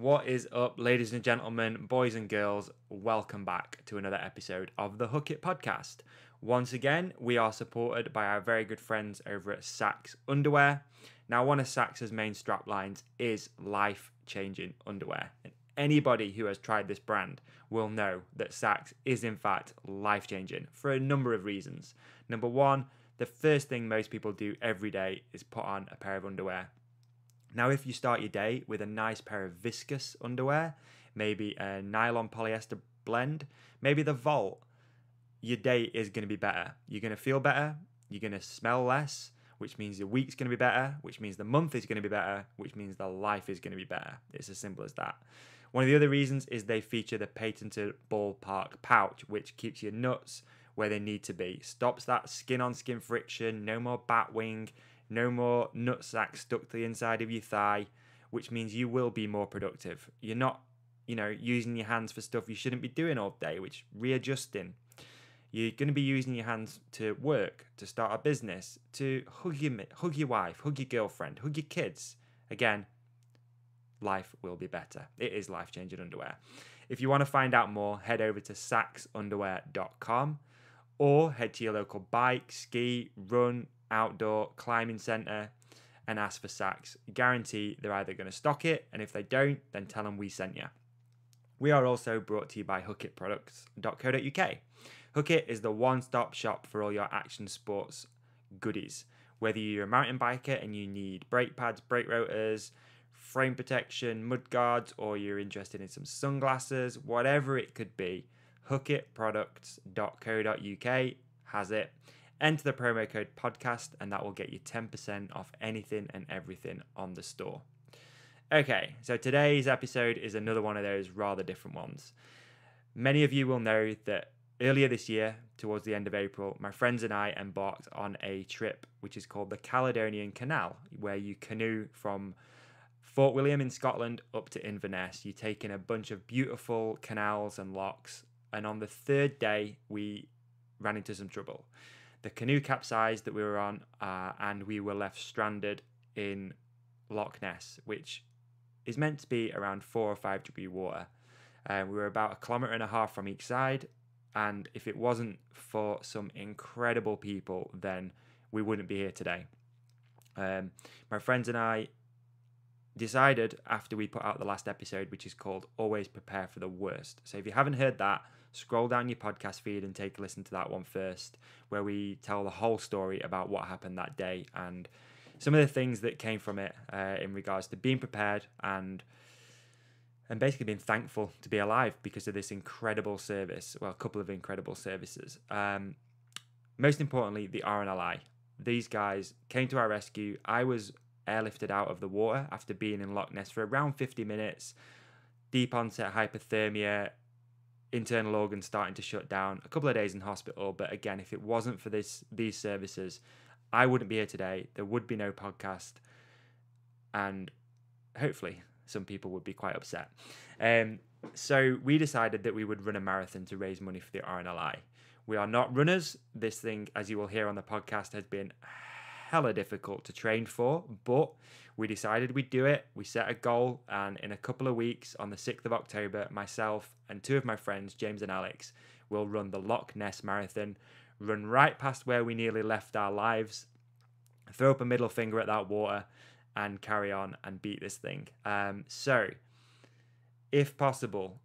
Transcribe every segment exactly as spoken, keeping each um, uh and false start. What is up, ladies and gentlemen, boys and girls? Welcome back to another episode of the Hookit podcast. Once again, we are supported by our very good friends over at SAXX Underwear. Now, one of SAXX's main strap lines is life-changing underwear. And anybody who has tried this brand will know that SAXX is in fact life-changing for a number of reasons. Number one, the first thing most people do every day is put on a pair of underwear. Now, if you start your day with a nice pair of viscous underwear, maybe a nylon polyester blend, maybe the Volt, your day is going to be better. You're going to feel better, you're going to smell less, which means your week's going to be better, which means the month is going to be better, which means the life is going to be better. It's as simple as that. One of the other reasons is they feature the patented ballpark pouch, which keeps your nuts where they need to be, stops that skin-on-skin friction, no more bat wing, no more nutsack stuck to the inside of your thigh, which means you will be more productive. You're not, you know, using your hands for stuff you shouldn't be doing all day, which readjusting. You're going to be using your hands to work, to start a business, to hug your, hug your wife, hug your girlfriend, hug your kids. Again, life will be better. It is life-changing underwear. If you want to find out more, head over to sax underwear dot com or head to your local bike, ski, run, outdoor climbing center and ask for SAXX. Guarantee they're either going to stock it, and if they don't, then tell them we sent you. We are also brought to you by hookit products dot co dot uk. Hookit is the one-stop shop for all your action sports goodies. Whether you're a mountain biker and you need brake pads, brake rotors, frame protection, mud guards, or you're interested in some sunglasses, whatever it could be, hookit products dot co dot uk has it. Enter the promo code podcast and that will get you ten percent off anything and everything on the store. Okay, so today's episode is another one of those rather different ones. Many of you will know that earlier this year, towards the end of April, my friends and I embarked on a trip which is called the Caledonian Canal, where you canoe from Fort William in Scotland up to Inverness. You take in a bunch of beautiful canals and locks, and on the third day, we ran into some trouble. The canoe capsized that we were on, uh, and we were left stranded in Loch Ness, which is meant to be around four or five degree water. Uh, we were about a kilometre and a half from each side, and if it wasn't for some incredible people, then we wouldn't be here today. Um, my friends and I decided after we put out the last episode, which is called Always Prepare For The Worst. So if you haven't heard that, scroll down your podcast feed and take a listen to that one first, where we tell the whole story about what happened that day and some of the things that came from it uh, in regards to being prepared and and basically being thankful to be alive because of this incredible service. Well, a couple of incredible services. Um, most importantly, the R N L I. These guys came to our rescue. I was airlifted out of the water after being in Loch Ness for around fifty minutes, deep onset hypothermia, internal organs starting to shut down, a couple of days in hospital. But again, if it wasn't for this these services, I wouldn't be here today. There would be no podcast, and hopefully some people would be quite upset. Um, so we decided that we would run a marathon to raise money for the R N L I. We are not runners. This thing, as you will hear on the podcast, has been hella difficult to train for, but we decided we'd do it. We set a goal, and in a couple of weeks, on the sixth of October, myself and two of my friends, James and Alex, will run the Loch Ness marathon, run right past where we nearly left our lives, throw up a middle finger at that water, and carry on and beat this thing. Um, so, if possible,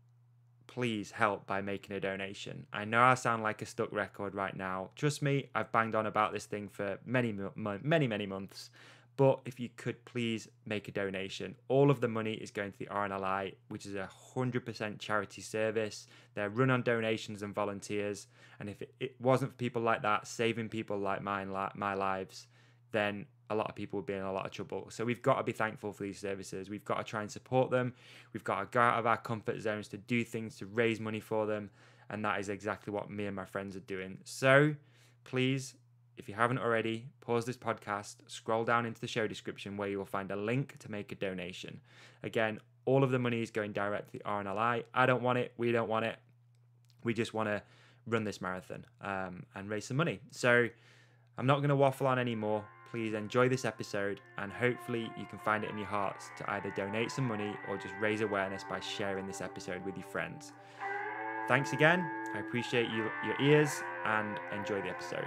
please help by making a donation. I know I sound like a stuck record right now. Trust me, I've banged on about this thing for many, many, many months. But if you could please make a donation. All of the money is going to the R N L I, which is a one hundred percent charity service. They're run on donations and volunteers. And if it, it wasn't for people like that, saving people like mine, like my lives, then a lot of people would be in a lot of trouble. So we've got to be thankful for these services. We've got to try and support them. We've got to go out of our comfort zones to do things to raise money for them. And that is exactly what me and my friends are doing. So please, if you haven't already, pause this podcast, scroll down into the show description where you will find a link to make a donation. Again, all of the money is going direct to the R N L I. I don't want it. We don't want it. We just want to run this marathon um, and raise some money. So I'm not going to waffle on anymore. please enjoy this episode, and hopefully you can find it in your hearts to either donate some money or just raise awareness by sharing this episode with your friends. Thanks again, I appreciate you, your ears, and enjoy the episode.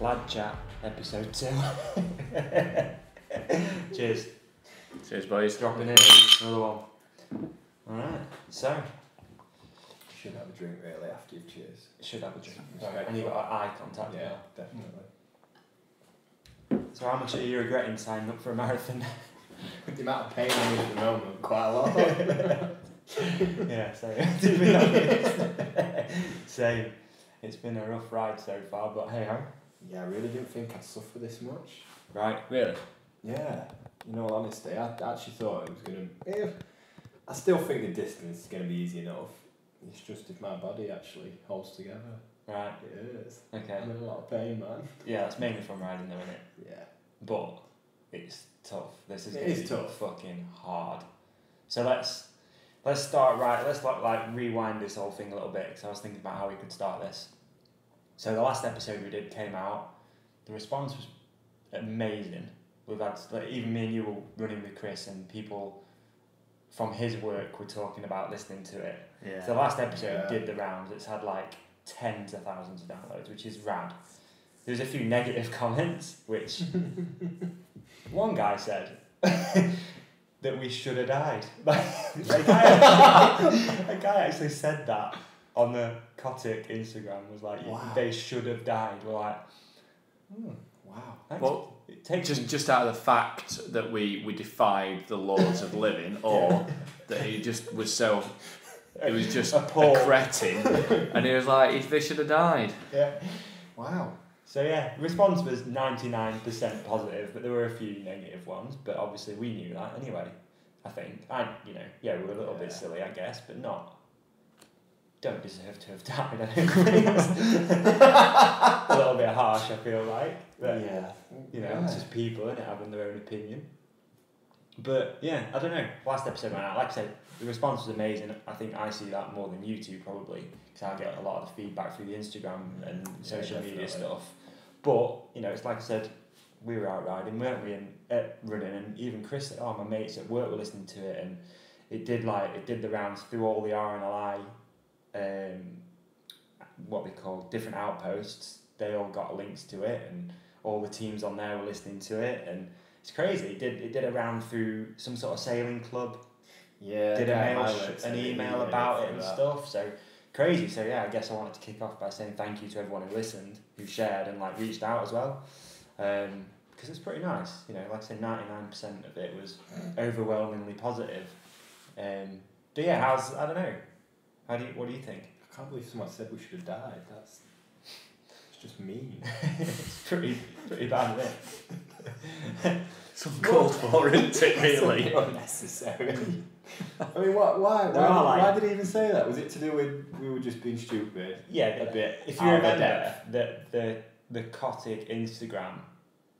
Lad Chat, episode two. Cheers. Cheers, boys. Dropping in another one. Alright, so. You should have a drink really after you've cheers. You should have a drink. Right. And you've got eye contact. Yeah, now. Definitely. So, how much are you regretting signing up for a marathon? The amount of pain I'm in at the moment, quite a lot. Yeah, same. To be honest. Same. It's been a rough ride so far, but hey ho. Yeah, I really didn't think I'd suffer this much. Right, really? Yeah. In all honesty, I actually thought it was going to... I still think the distance is going to be easy enough. It's just if my body actually holds together. Right. It is. Okay. I'm in a lot of pain, man. Yeah, it's mainly from riding though, isn't it? Yeah. But it's tough. This is going to be tough. Fucking hard. So let's let's start right... Let's like, like rewind this whole thing a little bit, because I was thinking about how we could start this. So the last episode we did came out, the response was amazing. We've had, like, even me and you were running with Chris, and people from his work were talking about listening to it. Yeah. So the last episode yeah. did the rounds. It's had like tens of thousands of downloads, which is rad. There's a few negative comments, which one guy said that we should have died. a, guy actually, a guy actually said that. On the Cotic Instagram was like, wow. They should have died. We're like, hmm, wow. Thanks. Well, it takes just, just out of the fact that we, we defied the laws of living, or that he just was so, it was just a, a cretin. And he was like, they should have died. Yeah. Wow. So yeah, response was ninety-nine percent positive, but there were a few negative ones, but obviously we knew that anyway, I think. And, you know, yeah, we were a little yeah. bit silly, I guess, but not. Don't deserve to have died, I think. A little bit harsh, I feel like. But, yeah. You know, yeah. It's just people, innit, having their own opinion. But, yeah, I don't know. Last episode went out. Like I said, the response was amazing. I think I see that more than you two, probably, because I get a lot of the feedback through the Instagram and yeah, social definitely. media stuff. But, you know, it's like I said, we were out riding, weren't we, and uh, running, and even Chris, oh, my mates at work were listening to it, and it did, like, it did the rounds through all the R N L I, Um, what they call different outposts. They all got links to it, and all the teams on there were listening to it, and it's crazy. It did it did a round through some sort of sailing club. Yeah, did a mail sh- an email about it and that. stuff. So crazy. So yeah, I guess I wanted to kick off by saying thank you to everyone who listened, who shared, and like reached out as well. Um, because it's pretty nice. You know, like I said, ninety nine percent of it was overwhelmingly positive. Um, but yeah, how's I don't know. How do you, what do you think? I can't believe someone said we should have died. That's it's just mean. It's pretty pretty bad, isn't it? It's uncalled for, isn't it, really? Unnecessary. I mean, what, why? Why, why, like, why did he even say that? Was it to do with we were just being stupid? Yeah, a bit. If you remember, the, the, the Cotic Instagram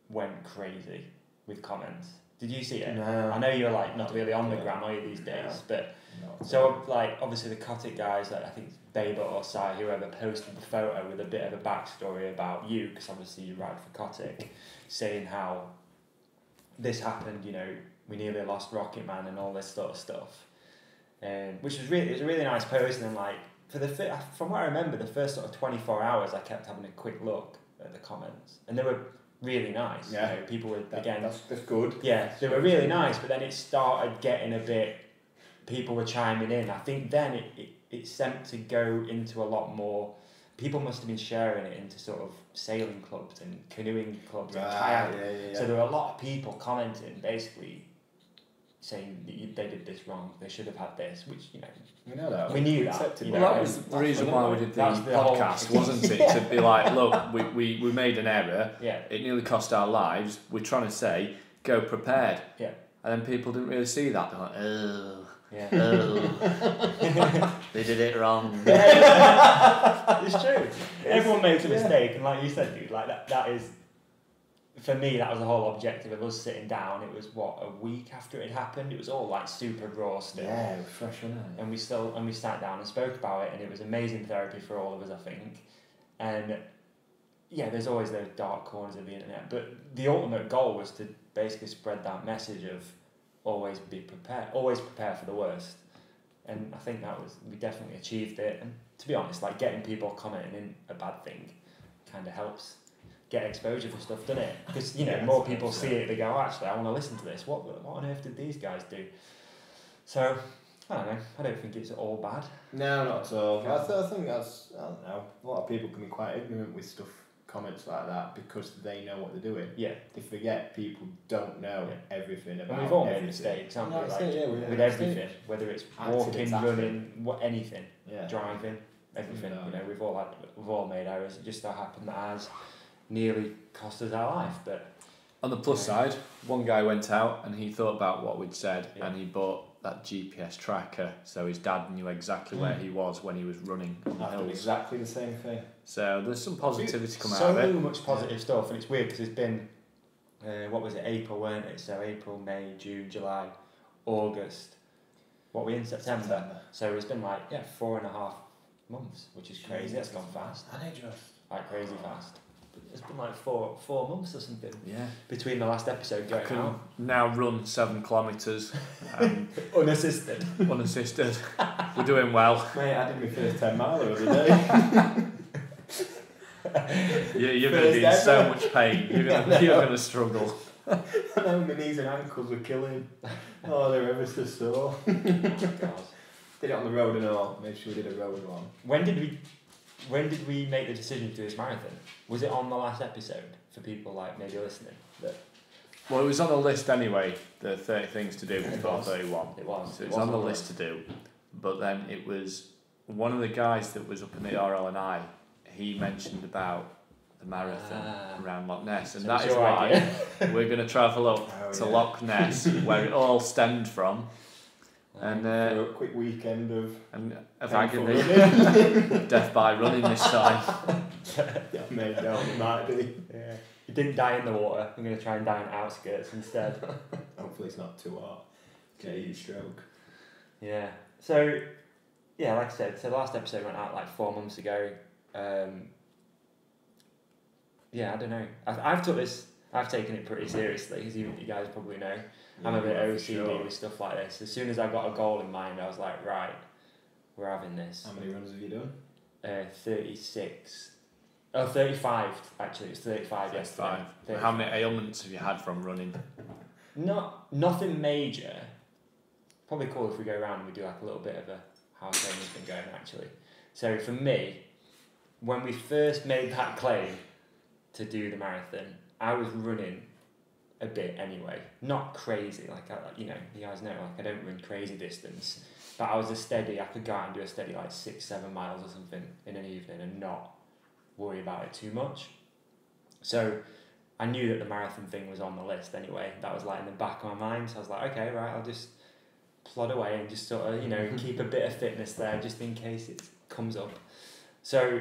went crazy with comments. Did you see it? No. I know you're like not really on the yeah. gram, are you, these days? No. But not so really. Like obviously the Cotic guys, like I think Baba or Sai, whoever posted the photo with a bit of a backstory about you, because obviously you ride for Cotic, saying how this happened. You know, we nearly lost Rocket Man and all this sort of stuff. Um, which was really it was a really nice post, and then, like for the fi- from what I remember, the first sort of twenty-four hours, I kept having a quick look at the comments, and there were. Really nice. Yeah. You know, people were that, again. That's, that's good. Yeah, they were really nice, but then it started getting a bit people were chiming in. I think then it, it, it sent to go into a lot more. People must have been sharing it into sort of sailing clubs and canoeing clubs right, and kayaking. Yeah, yeah, yeah. So there were a lot of people commenting, basically saying that they did this wrong, they should have had this, which, you know, we, know that. we knew that. You well, know, that was the reason why we did the, the podcast, wasn't it? Yeah. To be like, look, we, we, we made an error, yeah. it nearly cost our lives, we're trying to say, go prepared. Yeah. And then people didn't really see that, they're like, oh. Yeah. Oh. They did it wrong. Yeah, it's true. It's, Everyone makes a mistake, yeah. and like you said, dude, like that, that is, for me, that was the whole objective of us sitting down. It was what, a week after it happened. It was all like super raw still. Yeah, it was fresh, wasn't it? And we still, and we sat down and spoke about it, and it was amazing therapy for all of us, I think. And yeah, there's always those dark corners of the internet, but the ultimate goal was to basically spread that message of. Always be prepared. Always prepare for the worst, and I think that was we definitely achieved it. And to be honest, like getting people commenting in a bad thing, kind of helps get exposure for stuff, doesn't it? Because you know yeah, more people see it, they go, oh, actually, I want to listen to this. What what on earth did these guys do? So I don't know. I don't think it's all bad. No, not at all. I, th I think that's I don't know. A lot of people can be quite ignorant with stuff. Comments like that because they know what they're doing. Yeah. They forget people don't know yeah. everything about. And we've all made mistakes, haven't we? Like, yeah, with yeah. everything, whether it's walking, running, what anything, yeah. driving, everything. No. You know, we've all had, we've all made errors. It just so happened that ours nearly cost us our life. But on the plus yeah. side, one guy went out and he thought about what we'd said yeah. and he bought that G P S tracker, so his dad knew exactly mm. where he was when he was running on the hills. I did exactly the same thing. So there's some positivity come so out of it. So much positive yeah. stuff, and it's weird because it's been, uh, what was it, April, weren't it? So April, May, June, July, August. What were we in, September? September. So it's been like, yeah, four and a half months, which is crazy. That's gone fast. I know, just. Like crazy fast. It's been like four four months or something. Yeah. Between the last episode going I can out. Now run seven kilometres. Um, unassisted. Unassisted. We're doing well. Mate, I did my first ten mile the other day. you, you're going to be in so much pain. You're going you're going to struggle. I know my knees and ankles were killing. Oh, they're ever so sore. Oh my God. Did it on the road and all. Made sure we did a road one. When did we... When did we make the decision to do this marathon? Was it on the last episode for people like maybe listening? That... Well, it was on the list anyway, the thirty things to do before thirty-one. It was. So it was on the list to do. But then it was one of the guys that was up in the R L and I, he mentioned about the marathon ah. around Loch Ness. And so that is why we're going to travel up oh, to yeah. Loch Ness, where it all stemmed from. And uh, a quick weekend of and of agony, death by running this time. Yeah, mate, no, it might be. Yeah, you didn't die in the water. I'm gonna try and die in outskirts instead. Hopefully, it's not too hot. Okay, you stroke. Yeah. So, yeah, like I said, so the last episode went out like four months ago. Um, yeah, I don't know. I've, I've took this. I've taken it pretty seriously, as you, you guys probably know. Yeah, I'm a bit O C D sure. with stuff like this. As soon as I got a goal in mind, I was like, right, we're having this. How many runs have you done? Uh, thirty-six. Oh, thirty-five, actually. It's thirty-five, thirty-five. Yesterday. thirty-five. How many ailments have you had from running? Not, nothing major. Probably cool if we go around and we do like a little bit of a how training has been going, actually. So for me, when we first made that claim to do the marathon, I was running a bit anyway, not crazy, like, I, you know, you guys know, like, I don't run crazy distance, but I was a steady, I could go out and do a steady, like, six, seven miles or something in an evening and not worry about it too much. So I knew that the marathon thing was on the list anyway. That was, like, in the back of my mind, so I was like, okay, right, I'll just plod away and just sort of, you know, keep a bit of fitness there just in case it comes up. So...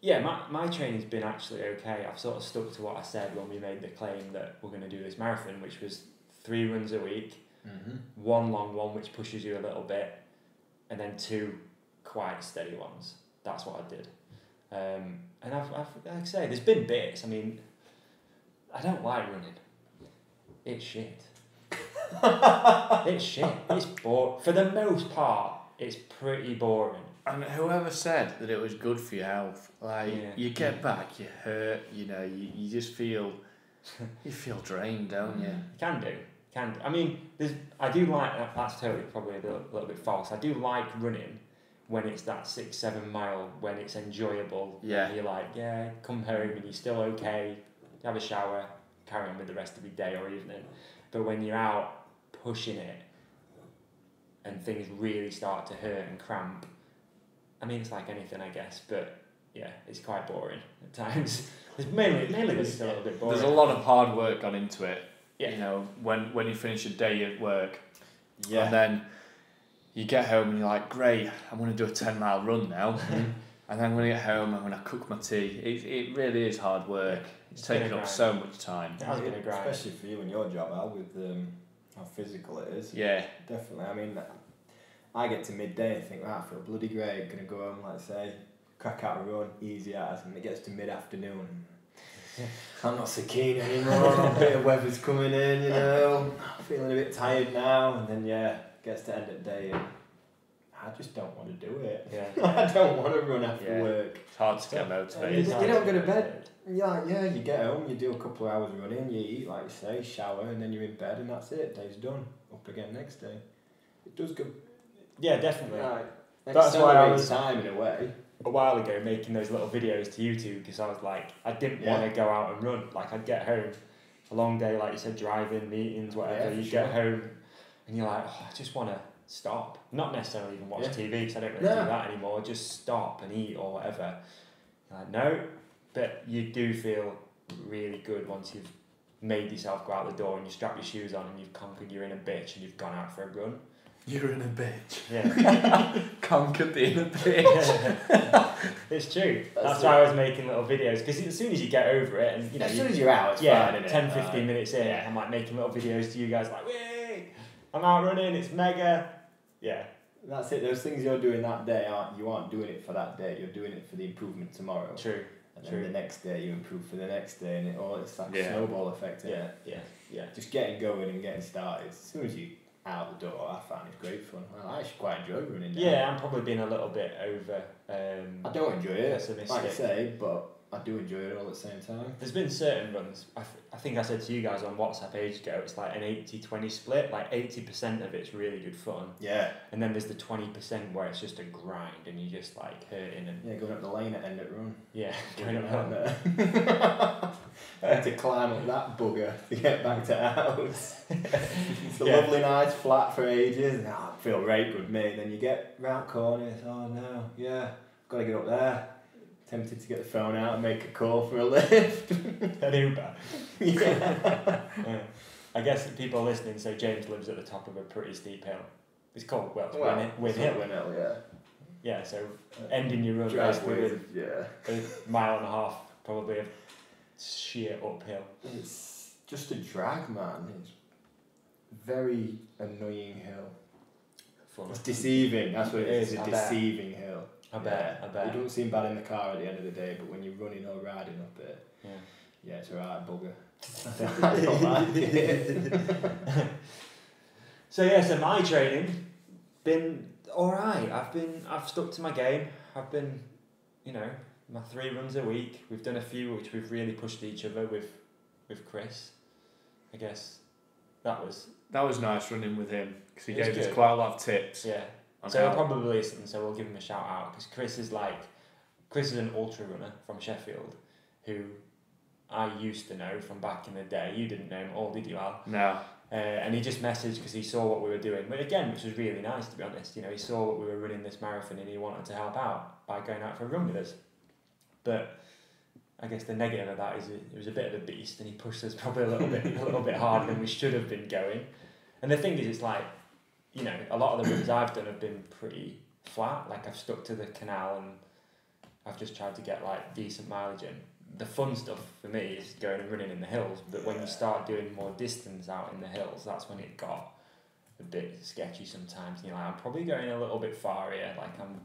Yeah, my, my training's been actually okay. I've sort of stuck to what I said when we made the claim that we're going to do this marathon, which was three runs a week, mm-hmm. one long one which pushes you a little bit, and then two quite steady ones. That's what I did. Um, and I've, I've, like I say, there's been bits. I mean, I don't like running. It's shit. It's shit. It's boring. For the most part, it's pretty boring. And whoever said that it was good for your health, like yeah. you get back, you hurt, you know, you, you just feel, you feel drained, don't you? You can do, Kind of, I mean, there's, I do like, that, that's totally probably a little, little bit false. I do like running when it's that six, seven mile, when it's enjoyable. Yeah. And you're like, yeah, come home and you're still okay. You have a shower, carry on with the rest of your day or evening. But when you're out pushing it and things really start to hurt and cramp, I mean, it's like anything, I guess, but yeah, it's quite boring at times. It's mainly, mainly it's a little bit boring. There's a lot of hard work gone into it. Yeah. You know, when, when you finish a day at work, yeah. and then you get home and you're like, great, I'm going to do a ten mile run now. And then when I get home, I'm going to cook my tea. It, it really is hard work. Yeah. It's, it's taking up so much time. Yeah, it, especially for you and your job, Al, with um, how physical it is. Yeah. Definitely. I mean, I get to midday and think, wow, I feel bloody great. I'm going to go home, let's say, crack out a run, easy as. And it gets to mid-afternoon. Yeah. I'm not so keen anymore. A bit of weather's coming in, you know. I'm feeling a bit tired now, and then yeah, gets to end of day. And I just don't want to do it. Yeah. I don't want to run after yeah. work. It's hard to get motivated. You, you don't go to bed. You're like, yeah, you get home, you do a couple of hours running, you eat, like you say, shower, and then you're in bed, and that's it. Day's done. Up again next day. It does go. Yeah, definitely. Like, that's why I was time in a way. A while ago, making those little videos to YouTube, because I was like, I didn't yeah. want to go out and run. Like, I'd get home, a long day, like you said, driving, meetings, whatever. Yeah, you sure. get home and you're like, oh, I just want to stop. Not necessarily even watch yeah. T V, because I don't really yeah. do that anymore. Just stop and eat or whatever. You're like, no, but you do feel really good once you've made yourself go out the door and you strap your shoes on and you've conquered your inner bitch and you've gone out for a run. You're in a bitch. Yeah. Conquered the inner bitch. Yeah. It's true. That's, That's why it. I was making little videos, because as soon as you get over it, and you know, as soon as you're out, it's yeah, fine, ten, it? fifteen uh, minutes in, yeah. I'm like making little videos to you guys, like, "Wee, I'm out running. It's mega." Yeah. That's it. Those things you're doing that day aren't you aren't doing it for that day. You're doing it for the improvement tomorrow. True. And true. Then the next day you improve for the next day, and it all it's that yeah. snowball effect. Yeah. yeah. Yeah. Yeah. Just getting going and getting started. As soon as you. Out the door, I found it great fun. I actually quite enjoy running now. Yeah, I'm probably being a little bit over. Um, I don't enjoy it, like I say, but I do enjoy it all at the same time. There's been certain runs, I, th I think I said to you guys on WhatsApp ages ago, it's like an eighty twenty split, like eighty percent of it's really good fun. Yeah. And then there's the twenty percent where it's just a grind and you're just like hurting. And yeah, going up the lane at end of run. Yeah, going up out there. I had to climb up that bugger to get back to house. It's a yeah. lovely night, flat for ages, and oh, I feel raped with me. And then you get round corners, oh no, yeah, got to get up there. Tempted to get the phone out and make a call for a lift. An Uber. Yeah. Yeah. I guess people are listening, so James lives at the top of a pretty steep hill. It's called, well, it's well, Wynn, Wynn Hill. Wynn Hill, yeah. Yeah, so ending your run basically with yeah. a mile and a half, probably, of sheer uphill. It's just a drag, man. It's very annoying hill. Fun. It's deceiving, that's what it is. It's a deceiving hill. I bet, yeah. I bet. It doesn't seem bad in the car at the end of the day, but when you're running or riding up it, yeah, yeah it's alright, bugger. I don't like it. So yeah, so my training, been alright. I've been, I've stuck to my game. I've been, you know, my three runs a week. We've done a few which we've really pushed each other with, with Chris. I guess that was... That was nice running with him, because he gave us quite a lot of tips. Yeah. So he'll probably listen, so we'll give him a shout out, because Chris is like, Chris is an ultra runner from Sheffield who I used to know from back in the day. You didn't know him at all, did you, Al? No. Uh, and he just messaged because he saw what we were doing, but again, which was really nice, to be honest. You know, he saw what we were running this marathon and he wanted to help out by going out for a run with us. But I guess the negative of that is he was a bit of a beast and he pushed us probably a little bit a little bit harder than we should have been going. And the thing is, it's like, you know, a lot of the runs I've done have been pretty flat. Like, I've stuck to the canal and I've just tried to get, like, decent mileage in. The fun stuff for me is going and running in the hills, but when you start doing more distance out in the hills, that's when it got a bit sketchy sometimes. And you're like, I'm probably going a little bit far here. Like, I'm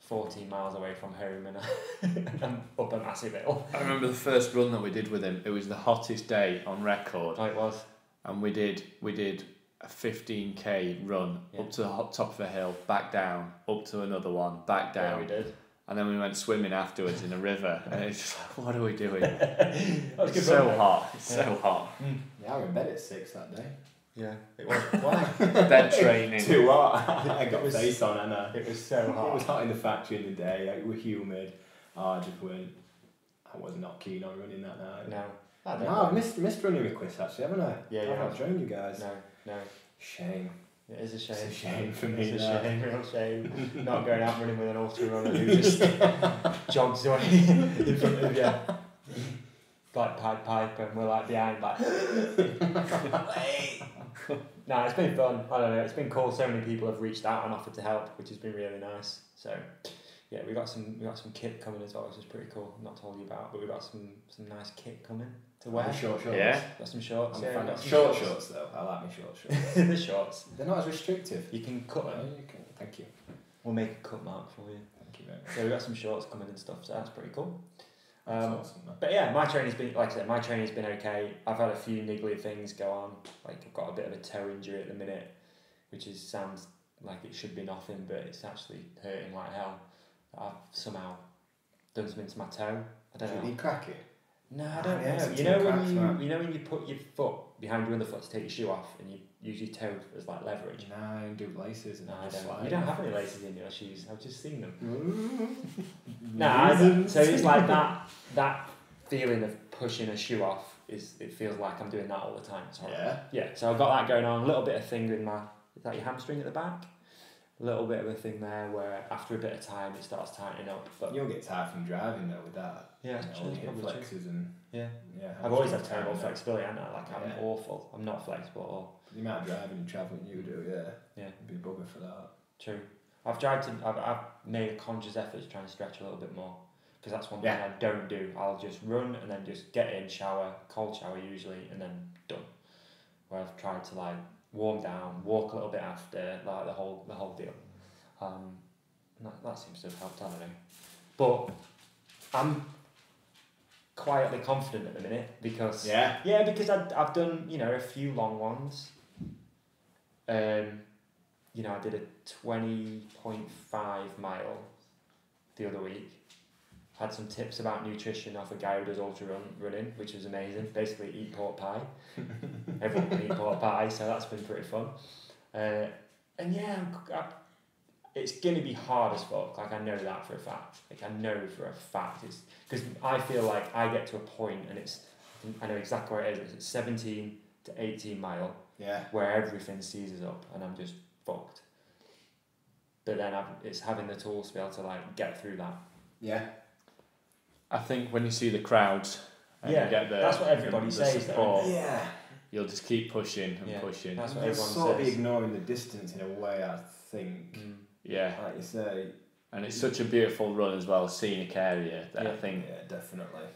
fourteen miles away from home and I'm up a massive hill. I remember the first run that we did with him. It was the hottest day on record. Oh, it was. And we did... We did a fifteen K run, yeah. up to the top of a hill, back down, up to another one, back down. Yeah, we did. And then we went swimming afterwards in a river. And it's just like, what are we doing? It's so hot. It's yeah. so hot. Yeah, I was in bed at six that day. Yeah, it was. Why? Then training. Too hot. I got my face on, and uh, it was so hot. It was hot in the factory in the day. Like, it was humid. Oh, I just went. I was not keen on running that night. No. I don't no, know. I've missed missed running with Chris actually, haven't I? Yeah, yeah. I've not joined you guys. No, no. Shame. It is a shame. It's a shame for me. It's a shame, real shame. Not going out running with an ultra runner who just jogs away in front of you. Like Pied Piper, and we're like behind, like. No, it's been fun. I don't know. It's been cool. So many people have reached out and offered to help, which has been really nice. So, yeah, we got some we got some kit coming as well, which is pretty cool. I'm not told you about, but we got some some nice kit coming to wear. Short shorts. Yeah. Got some shorts. Yeah, got some short shorts. shorts though. I like my short shorts. The shorts. They're not as restrictive. You can cut them. You can. Thank you. We'll make a cut mark for you. Thank you very much. So we got some shorts coming and stuff. So that's pretty cool. Um, awesome, but yeah, my training's been, like I said, my training's been okay. I've had a few niggly things go on. Like, I've got a bit of a toe injury at the minute, which is sounds like it should be nothing, but it's actually hurting like hell. I've somehow done something to my toe. I don't know. Did you crack it? No, I don't know. You know when you, you know when you put your foot behind your other foot to take your shoe off, and you use your toe as like leverage. No, I don't do laces. And no, I don't. You don't have any laces in your shoes. I've just seen them. No, I don't. So it's like that. That feeling of pushing a shoe off is. It feels like I'm doing that all the time. Sorry. Yeah. Yeah. So I've got that going on. A little bit of thing in my. Is that your hamstring at the back? A little bit of a thing there where after a bit of time it starts tightening up. But you'll get tired from driving though with that. Yeah, you know, all the flexes and yeah. Yeah. I've always had terrible flexibility, haven't I? Like yeah. I'm awful. I'm not flexible at all. The amount of driving and travelling you do, yeah. Yeah. You'd be a bugger for that. True. I've tried to I've I've made a conscious effort to try and stretch a little bit more. Because that's one yeah. thing I don't do. I'll just run and then just get in, shower, cold shower usually, and then done. Where I've tried to like warm down, walk a little bit after, like the whole the whole deal. Um, that, that seems to have helped, I don't know. But I'm quietly confident at the minute because yeah, yeah, because I I've done you know a few long ones. Um, you know I did a twenty point five mile the other week. Had some tips about nutrition off a guy who does ultra run, running, which was amazing. Basically, eat pork pie. Everyone can eat pork pie, so that's been pretty fun. Uh, and yeah, I, it's going to be hard as fuck. Like, I know that for a fact. Like, I know for a fact. It's because I feel like I get to a point, and it's, I know exactly where it is. It's seventeen to eighteen mile, yeah, where everything seizes up, and I'm just fucked. But then I've, it's having the tools to be able to, like, get through that. Yeah. I think when you see the crowds and yeah, you get the that's what everybody the, the says support, yeah. You'll just keep pushing and yeah, pushing. That's what You're everyone sort says. Of ignoring the distance in a way, I think. Mm. Yeah. Like you say. And it's such a beautiful run as well, scenic area that yeah. I think yeah, definitely.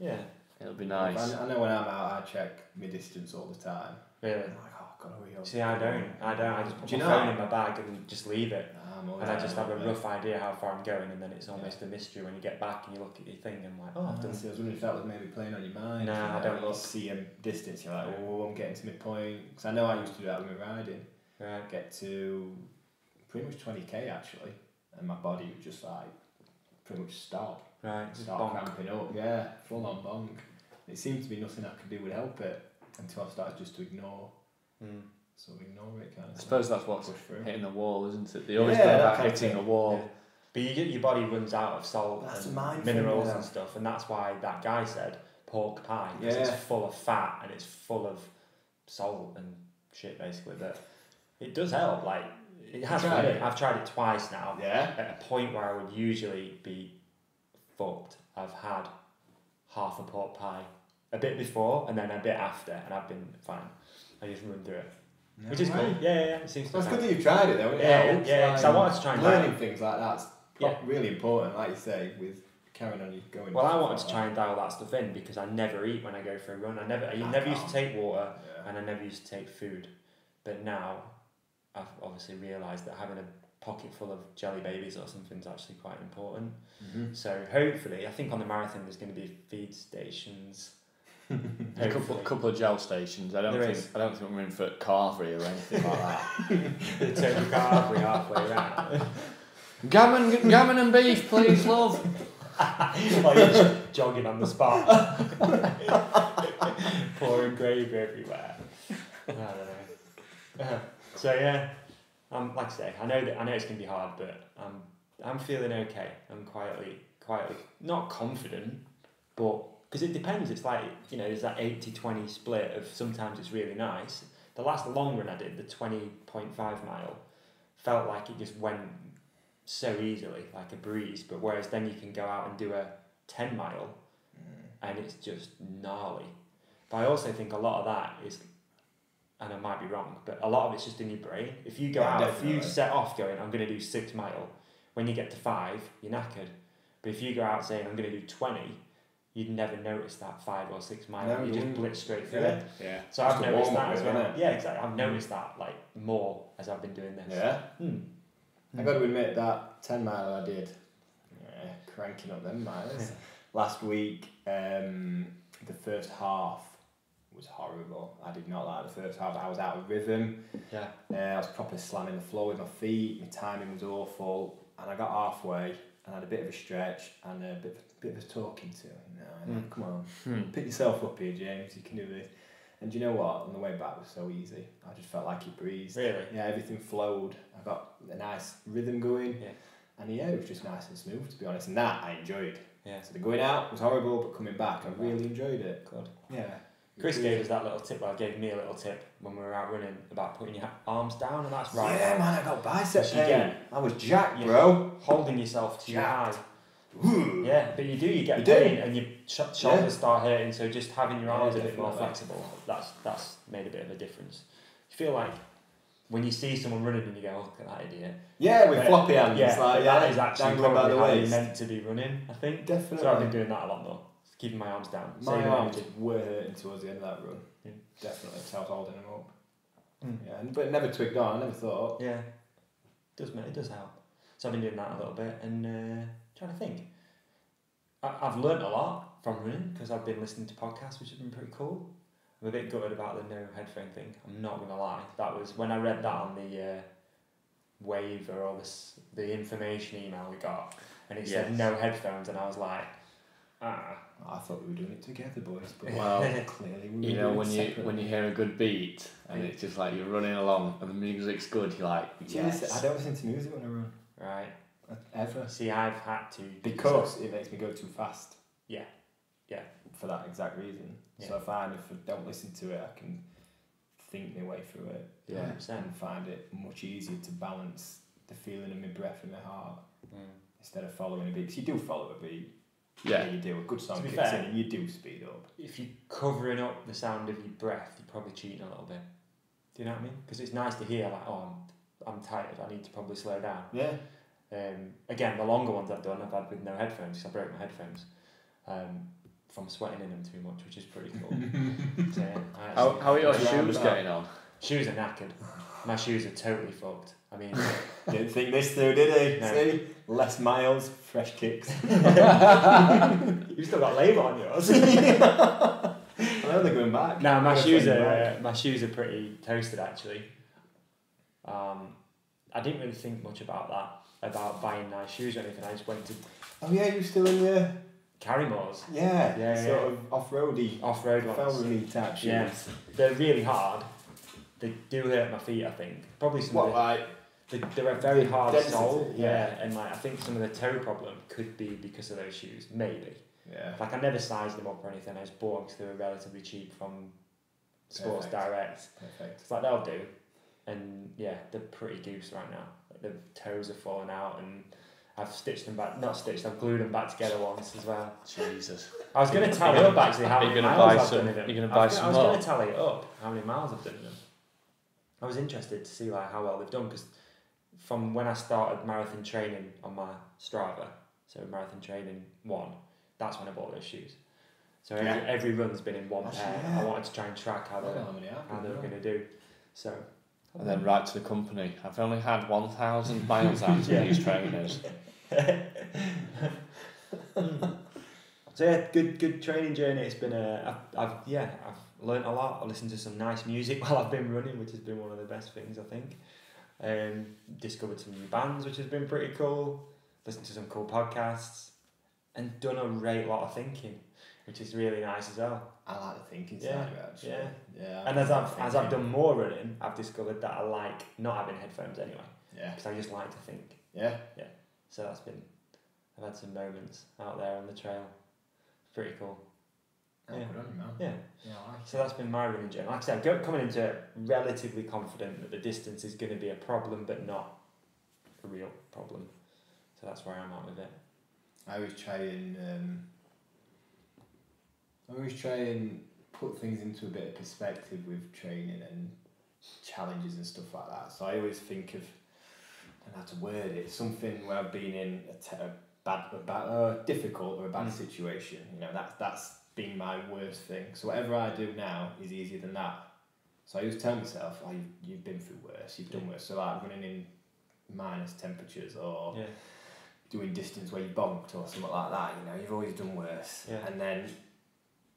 Yeah. It'll be nice. I, I know when I'm out I check my distance all the time. Really? I'm like, oh god, are we all See I don't. I don't I just put Do my phone know? in my bag and just leave it. And I just have a rough idea how far I'm going, and then it's almost yeah. a mystery when you get back and you look at your thing and like, oh, I've done. See, I was wondering if that was maybe playing on your mind. No, nah, I don't look. See a distance, you're like, oh, I'm getting to my point. Because I know I used to do that with my riding. Right. Get to pretty much twenty K actually, and my body would just like pretty much stop. Right. Start ramping up. Yeah, full on bonk. It seemed to be nothing I could do would help it until I started just to ignore. Mm. So ignore it, kind of. I suppose that's what's hitting the wall, isn't it? They always yeah, go about hitting the wall. Yeah. But you get, your body runs out of salt that's and minerals and stuff, and that's why that guy said pork pie, because yeah. it's full of fat and it's full of salt and shit, basically. But it does help. Like it has. Tried it. I've tried it twice now. Yeah. At a point where I would usually be fucked. I've had half a pork pie, a bit before and then a bit after, and I've been fine. I just run through it. No Which is way. cool, yeah, yeah, yeah. It seems well, it's good that you've tried it though, yeah, yeah, yeah. Because I wanted to try and learning dial. things like that's yeah. really important, like you say, with carrying on you going. Well, I wanted to try and dial that stuff in because I never eat when I go for a run. I never, I, I never can't. used to take water, yeah. and I never used to take food, but now I've obviously realised that having a pocket full of jelly babies or something is actually quite important. Mm-hmm. So hopefully, I think on the marathon there's going to be feed stations. A couple, couple of gel stations. I don't there think is. I don't think we're in for carvery or anything like that. Take the carvery halfway around. Gammon, gammon and beef, please, love. Like you're jogging on the spot, pouring gravy everywhere. I don't know. Uh, so yeah, um, like I say, I know that I know it's gonna be hard, but I'm I'm feeling okay. I'm quietly quietly not confident, but because it depends. It's like, you know, there's that eighty twenty split of sometimes it's really nice. The last long run I did, the twenty point five mile, felt like it just went so easily, like a breeze. But whereas then you can go out and do a ten mile, mm. and it's just gnarly. But I also think a lot of that is, and I might be wrong, but a lot of it's just in your brain. If you go yeah, out, definitely. If you set off going, I'm going to do six mile, when you get to five, you're knackered. But if you go out saying, I'm going to do twenty, you'd never notice that five or six mile. No, you just blitz straight through yeah. it. Yeah. So just I've noticed that as well. It? Yeah, exactly. I've noticed that like more as I've been doing this. Yeah. Hmm. I got to admit that ten mile I did, yeah, cranking up them miles last week. Um, the first half was horrible. I did not like the first half. I was out of rhythm. Yeah. Uh, I was properly slamming the floor with my feet. My timing was awful, and I got halfway and had a bit of a stretch and a bit of a, bit of a talking to. You know, and mm. like, come on, mm. pick yourself up here, James. You can do this. And you know what? On the way back was so easy. I just felt like it breezed. Really? Yeah, everything flowed. I got a nice rhythm going. Yeah. And yeah, it was just nice and smooth, to be honest. And that I enjoyed. Yeah. So the going out was horrible, but coming back, I really enjoyed it. Good. Yeah. Chris gave us that little tip, well, gave me a little tip when we were out running about putting your arms down, and that's right. Yeah, man, I got bicep pain. I was jacked, bro. Holding yourself too high. Yeah, but you do, you get you pain do. And your sh shoulders yeah. start hurting, so just having your arms yeah, a bit more flexible, that's that's made a bit of a difference. You feel like when you see someone running and you go, oh, look at that idiot. Yeah, with but, floppy hands. Yeah, like, yeah, that is actually probably how you're meant to be running, I think. Definitely. So I've been doing that a lot more, keeping my arms down. My Same arms energy. were hurting towards the end of that run. Yeah. Definitely, so I was holding them up. Mm. Yeah, but it never twigged on, I never thought. Yeah, it does, it does help. So I've been doing that a little bit, and... Uh, I think I, I've learnt a lot from running because I've been listening to podcasts, which have been pretty cool. I'm a bit gutted about the no headphone thing, I'm not gonna lie. That was when I read that on the uh, waiver or this, the information email we got, and it yes. said no headphones, and I was like, ah. I thought we were doing it together, boys, but well, clearly we were. You know, when you separately. when you hear a good beat and it's just like you're running along and the music's good, you're like, yes. yes. I don't listen to music when I run. Right. Ever. See, I've had to... Because it makes me go too fast. Yeah. Yeah. For that exact reason. Yeah. So I find if I don't listen to it, I can think my way through it. Yeah. one hundred percent. And find it much easier to balance the feeling of my breath and my heart mm. instead of following a beat. Because you do follow a beat. Yeah. yeah you do. A good song kicks fair, in and you do speed up. If you're covering up the sound of your breath, you're probably cheating a little bit. Do you know what I mean? Because it's nice to hear, like, oh, I'm, I'm tired, I need to probably slow down. Yeah. Um, again, the longer ones I've done, I've had with no headphones because I broke my headphones um, from sweating in them too much, which is pretty cool. So, yeah, how, how are your shoes getting on? Shoes are knackered. My shoes are totally fucked. I mean, didn't think this through, did he? No. See, less miles, fresh kicks. You've still got labour on yours. I know they're going back. No, my shoes are uh, my shoes are pretty toasted actually. Um, I didn't really think much about that. About buying nice shoes or anything, I just went to... Oh yeah, you're still in the... Carrymore's. Yeah, yeah, sort yeah. of off-roady. Off-road ones. Felony type shoes. Yeah. They're really hard. They do hurt my feet, I think. Probably some what, of the, like... They, they're a very hard density, sole. Yeah. yeah, and like I think some of the toe problem could be because of those shoes, maybe. Yeah. Like I never sized them up or anything, I just bought them because they were relatively cheap from Sports Perfect. Direct. Perfect. It's like, they'll do. And yeah, they're pretty goose right now. The toes are falling out, and I've stitched them back. Not stitched, I've glued them back together once as well. Jesus. I was going to tally up actually how many miles I've done in them. You're going to buy some more. I was going to tally up how many miles I've done in them. I was interested to see like how well they've done because from when I started marathon training on my Strava, so marathon training one, that's when I bought those shoes. So every, yeah. every run's been in one pair. Yeah. I wanted to try and track how they're, how they're going to do. So. And then right to the company. I've only had one thousand miles out of yeah. these trainers. So yeah, good good training journey. It's been a I've, I've yeah I've learnt a lot. I listened to some nice music while I've been running, which has been one of the best things I think. Um, discovered some new bands, which has been pretty cool. Listened to some cool podcasts, and done a great lot of thinking. which is really nice as well. I like the thinking yeah. side of it, actually. Yeah, yeah. I and as I've thinking. as I've done more running, I've discovered that I like not having headphones anyway. Yeah. Because I just like to think. Yeah. Yeah. So that's been. I've had some moments out there on the trail. Pretty cool. Oh, yeah. Good on you, man. Yeah. Yeah. I like so it. That's been my running journey. Like I said, I'm coming into it relatively confident that the distance is going to be a problem, but not a real problem. So that's where I'm at with it. I always try and. Um, I always try and put things into a bit of perspective with training and challenges and stuff like that. So I always think of, I don't know how to word it, something where I've been in a, te- a bad, a bad uh, difficult or a bad mm. situation. You know, that, that's been my worst thing. So whatever I do now is easier than that. So I always tell myself, oh, you've, you've been through worse, you've yeah. done worse. So like running in minus temperatures or... Yeah. doing distance where you bonked or something like that, you know, you've always done worse. Yeah. And then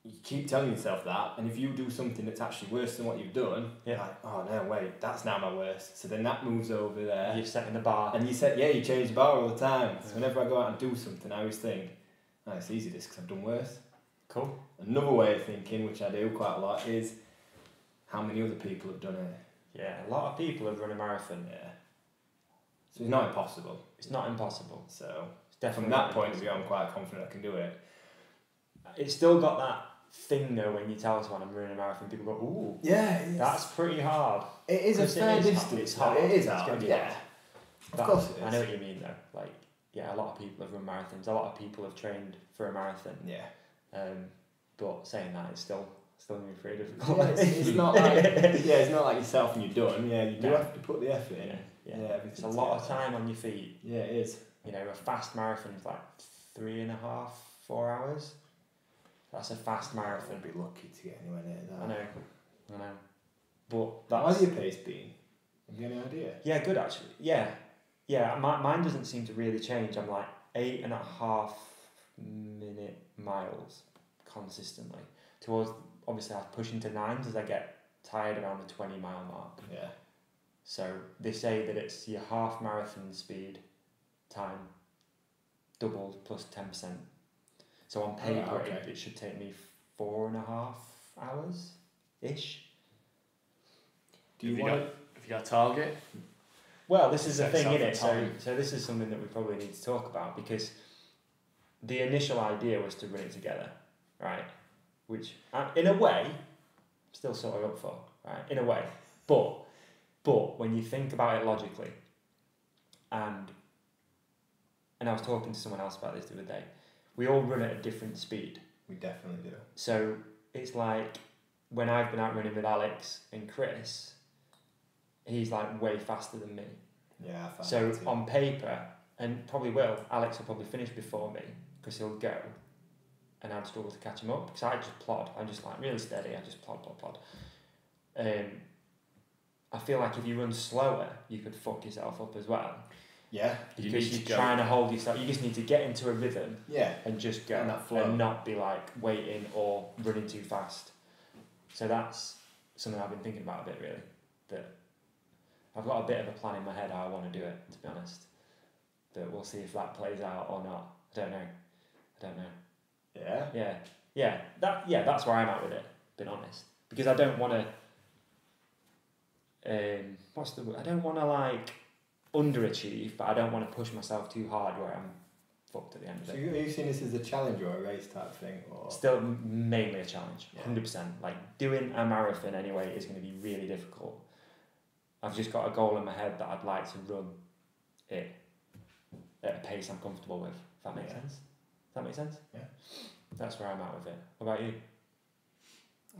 you keep telling yourself that, and if you do something that's actually worse than what you've done, yeah. you're like, oh no, wait, that's now my worst. So then that moves over there. You're setting the bar. And you set, yeah, you change the bar all the time. Yeah. So whenever I go out and do something, I always think, oh, it's easy this because I've done worse. Cool. Another way of thinking, which I do quite a lot, is how many other people have done it. Yeah, a lot of people have run a marathon. Yeah. So it's not impossible. It's not impossible. So it's definitely from that point of view, I'm quite confident I can do it. It's still got that thing though when you tell someone I'm running a marathon, people go, ooh, yeah, that's pretty hard. It is a fair distance. It's hard. It is hard. Yeah. Of course it is. I know what you mean though. Like, yeah, a lot of people have run marathons. A lot of people have trained for a marathon. Yeah. Um, but saying that, it's still still going to be pretty difficult. Yeah, it's, it's not like yeah, it's not like yourself and you're done. Yeah, you do no. have to put the effort in. Yeah. Yeah, yeah, it's a lot of time on your feet. Yeah, it is. You know, a fast marathon is like three and a half, four hours. That's a fast marathon. I'd be lucky to get anywhere near that. I know, I know. But that's... How's your pace been? Have you any idea? Yeah, good actually. Yeah, yeah. My, mine doesn't seem to really change. I'm like eight and a half minute miles consistently. Towards obviously I push into nines as I get tired around the twenty mile mark. Yeah. So they say that it's your half marathon speed time doubled plus ten percent. So on paper, oh, okay. it, it should take me four and a half hours ish. Do you have, want you got, have you got a target? Well, this is the thing, isn't it? So, so this is something that we probably need to talk about because the initial idea was to run it together, right? Which, in a way, I'm still sort of up for, right? In a way, but. But when you think about it logically, and and I was talking to someone else about this the other day, we all run at a different speed. We definitely do. So it's like when I've been out running with Alex and Chris, he's like way faster than me. Yeah, I so that too. On paper, and probably will, Alex will probably finish before me because he'll go, and I'd struggle to catch him up because I just plod. I'm just like really steady. I just plod, plod, plod. Um. I feel like if you run slower, you could fuck yourself up as well. Yeah. Because you you're to trying to hold yourself. You just need to get into a rhythm. Yeah. And just go. And that flow. And not be like waiting or running too fast. So that's something I've been thinking about a bit really. That I've got a bit of a plan in my head how I want to do it, to be honest. But we'll see if that plays out or not. I don't know. I don't know. Yeah? Yeah. Yeah. That, yeah, that's where I'm at with it, being honest. Because I don't want to... Um, what's the word? I don't want to like underachieve, but I don't want to push myself too hard where I'm fucked at the end of so it. So you've seen this as a challenge or a race type thing, or still mainly a challenge, hundred yeah. percent. Like doing a marathon anyway is going to be really difficult. I've just got a goal in my head that I'd like to run it at a pace I'm comfortable with. If that makes yeah. sense. Does that make sense? Yeah. That's where I'm at with it. What about you?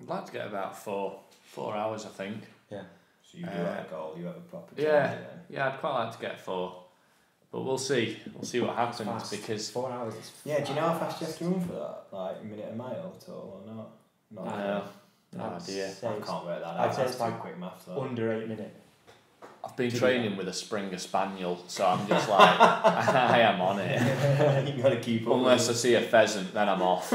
I'd like to get about four, four hours, I think. Yeah. So you do uh, have a goal, you have a proper challenge. Yeah, then. Yeah, I'd quite like to get four. But we'll see. We'll see what happens fast. Because... Four hours is Yeah, do you know how fast you have to run for that? Like, a minute a mile at all or not? Not I know. No idea. I can't work that out. I'd say it's like quick math, though. Under eight minutes. I've been Did training you know? with a Springer Spaniel, so I'm just like, I am on it. You've got to keep up. Unless I see a pheasant, then I'm off.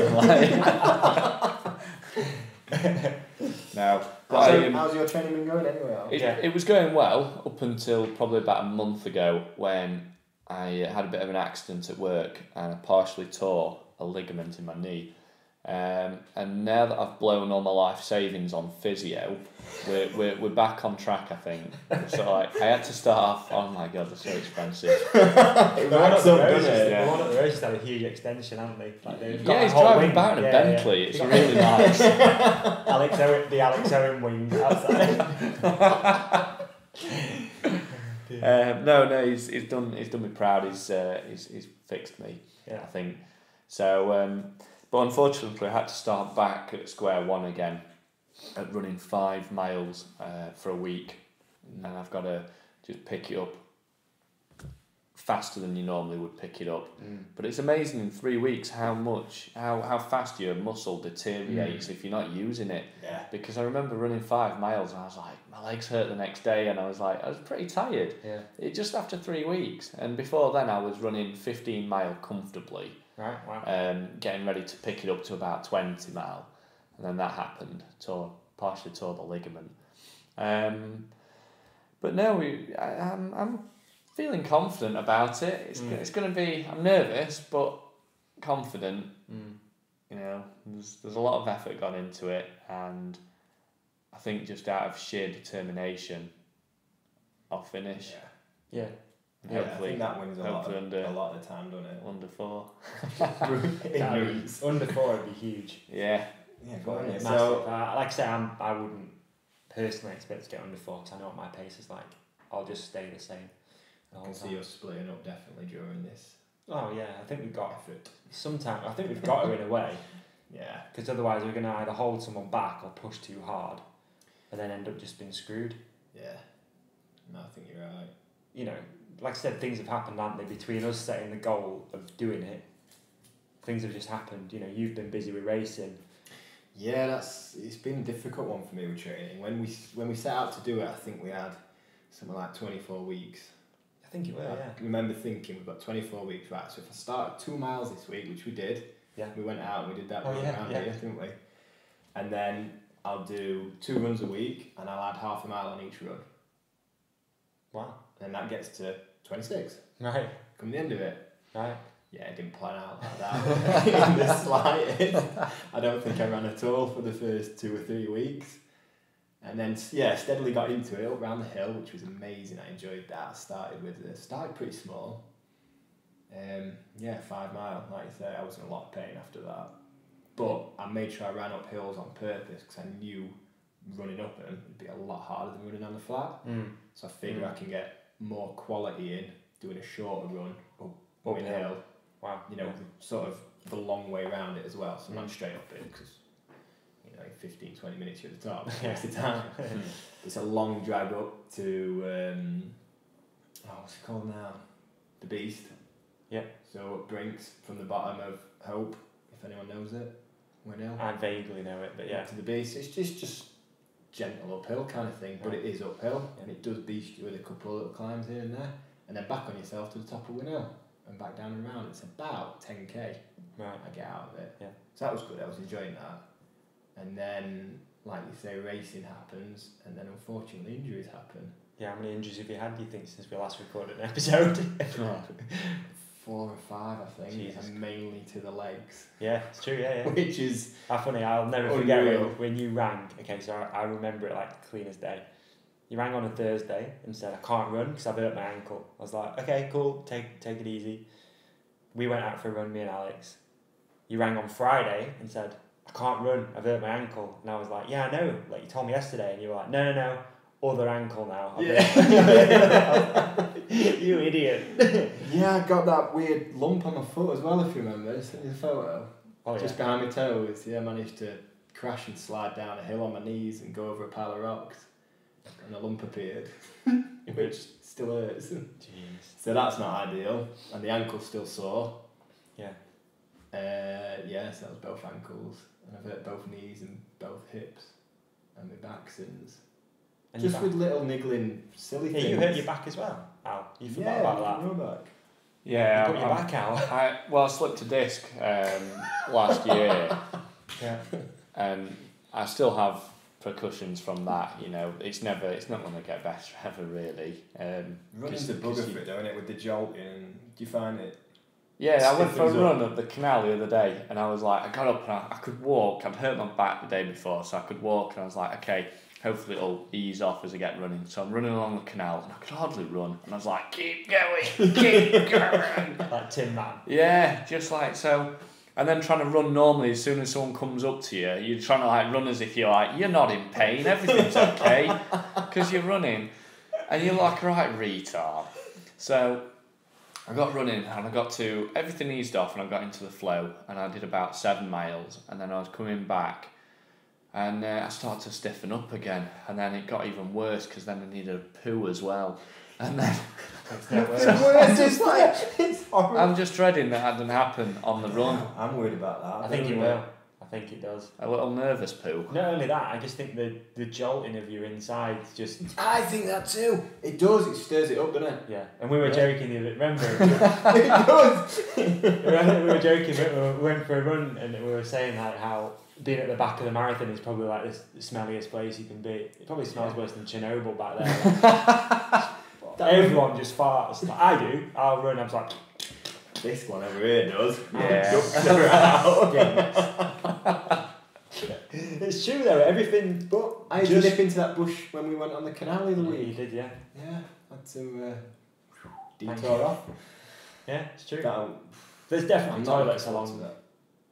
No. So, um, how's your training been going anyway? It, yeah. it was going well up until probably about a month ago when I had a bit of an accident at work and I partially tore a ligament in my knee. Um, and now that I've blown all my life savings on physio, we're, we're, we're back on track, I think. So like, I had to start off, oh my god, they're so expensive. The one at the road has had a huge extension, haven't they? Like they've got yeah, he's driving wing. Back in yeah, a Bentley, yeah. It's really nice. Alex Owen, the Alex Owen wing outside. um, no, no, he's, he's, done, he's done me proud, he's, uh, he's, he's fixed me, yeah. I think. So... Um, But unfortunately, I had to start back at square one again, at running five miles uh, for a week, and I've got to just pick it up faster than you normally would pick it up. Mm. But it's amazing in three weeks how much, how, how fast your muscle deteriorates mm. if you're not using it. Yeah. Because I remember running five miles, and I was like, my legs hurt the next day, and I was like, I was pretty tired. Yeah. It just after three weeks, and before then I was running fifteen mile comfortably. Right, wow. Um, getting ready to pick it up to about twenty mile, and then that happened. Tore partially tore the ligament. Um, but no, we I, I'm I'm feeling confident about it. It's mm. it's gonna be. I'm nervous but confident. Mm. You know, there's there's a lot of effort gone into it, and I think just out of sheer determination, I'll finish. Yeah. Yeah. Yeah, hopefully, I think that wins a lot, of, under, a lot of the time, doesn't it? Under four. Under four would be huge. Yeah. Yeah, go on. Massive. So, uh, like I say, I'm, I wouldn't personally expect to get under four because I know what my pace is like. I'll just stay the same. The I can see you splitting up definitely during this. Oh, yeah. I think we've got effort. Sometimes, I think we've got to in a way. Yeah. Because otherwise we're going to either hold someone back or push too hard and then end up just being screwed. Yeah. No, I think you're right. You know... Like I said, things have happened, haven't they? Between us setting the goal of doing it, things have just happened. You know, you've been busy with racing. Yeah, that's it's been a difficult one for me with training. When we when we set out to do it, I think we had something like twenty four weeks. I think it was. I yeah. remember thinking we've got twenty four weeks, right? So if I start two miles this week, which we did, yeah, we went out and we did that oh, yeah, around yeah. here, didn't we? And then I'll do two runs a week, and I'll add half a mile on each run. Wow. And that gets to twenty-six. Right. Come the end of it. Right. Yeah, I didn't plan out like that in the slightest. I don't think I ran at all for the first two or three weeks. And then, yeah, steadily got into it up around the hill, which was amazing. I enjoyed that. I started with it. Started pretty small. Um, yeah, five mile. Like you say, I was in a lot of pain after that. But I made sure I ran up hills on purpose because I knew running up them would be a lot harder than running on the flat. Mm. So I figured mm. I can get more quality in doing a shorter run up Wynn Hill. Wow. You know, yeah. sort of the long way around it as well. So mm. not straight up it because, you know, fifteen, twenty minutes you're at the top. It's the time. It's a long drag up to, um, oh, what's it called now? The Beast. Yeah. So up Brinks from the bottom of Hope, if anyone knows it. Wynn Hill. I vaguely know it, but yeah. To the Beast. It's just, just gentle uphill kind of thing, but it is uphill and it does beast you with a couple of little climbs here and there, and then back on yourself to the top of Wynn Hill and back down and around. It's about ten k right I get out of it. Yeah, so that was good. I was enjoying that, and then like you say, racing happens, and then unfortunately injuries happen. Yeah, how many injuries have you had, do you think, since we last recorded an episode? Four or five, I think, Jesus. And mainly to the legs. Yeah, it's true, yeah, yeah. Which is... How funny, I'll never unreal. Forget when, when you rang. Okay, so I, I remember it like clean as day. You rang on a Thursday and said, I can't run because I've hurt my ankle. I was like, okay, cool, take take it easy. We went out for a run, me and Alex. You rang on Friday and said, I can't run, I've hurt my ankle. And I was like, yeah, I know, like you told me yesterday. And you were like, no, no, no. Other ankle now. Yeah. You idiot. Yeah, I got that weird lump on my foot as well, if you remember. I sent you the photo. Oh, just yeah. behind my toes. Yeah, I managed to crash and slide down a hill on my knees and go over a pile of rocks. And a lump appeared, which still hurts. Jeez. So that's not ideal. And the ankle's still sore. Yeah. Uh, yeah, so that was both ankles. And I've hurt both knees and both hips. And my back since. And just with little niggling silly yeah, things. You hurt your back as well, Al. You forgot yeah, about that. Back. Yeah, you got your I'm, back out. I, well, I slipped a disc um, last year. Yeah. And I still have percussions from that. You know, it's never, it's not going to get better ever, really. Um, Running's the bugger for it, don't it? With the jolting, do you find it? Yeah, I went for a run up the canal the other day, and I was like, I got up and I, I could walk. I'd hurt my back the day before, so I could walk, and I was like, okay, hopefully it'll ease off as I get running. So I'm running along the canal, and I could hardly run, and I was like, keep going, keep going. Like Tin Man. Yeah, just like so. And then trying to run normally, as soon as someone comes up to you, you're trying to like run as if you're like, you're not in pain, everything's okay, because you're running, and you're like, right, retard. So I got running, and I got to, everything eased off, and I got into the flow, and I did about seven miles, and then I was coming back, and uh, I started to stiffen up again, and then it got even worse, because then I needed a poo as well, and then... I'm just dreading that hadn't happened on the run. I'm worried about that. I, I think it will. will. I think it does. A little nervous poo. Not only that, I just think the the jolting of your insides just. I think that too. It does. It stirs it up, doesn't it? Yeah. And we were yeah. joking the other. Remember? It does. Remember we were joking. We went for a run and we were saying like how being at the back of the marathon is probably like the smelliest place you can be. It probably smells yeah. worse than Chernobyl back there. Everyone just farts. Like, I do. I'll run. I'm just like, this one over here does. Yeah. It's true though. Everything. But I just dipped into that bush when we went on the canal the other week. You did, yeah. Yeah. Had to uh, detour off. Yeah, it's true. That'll, There's definitely toilets along that.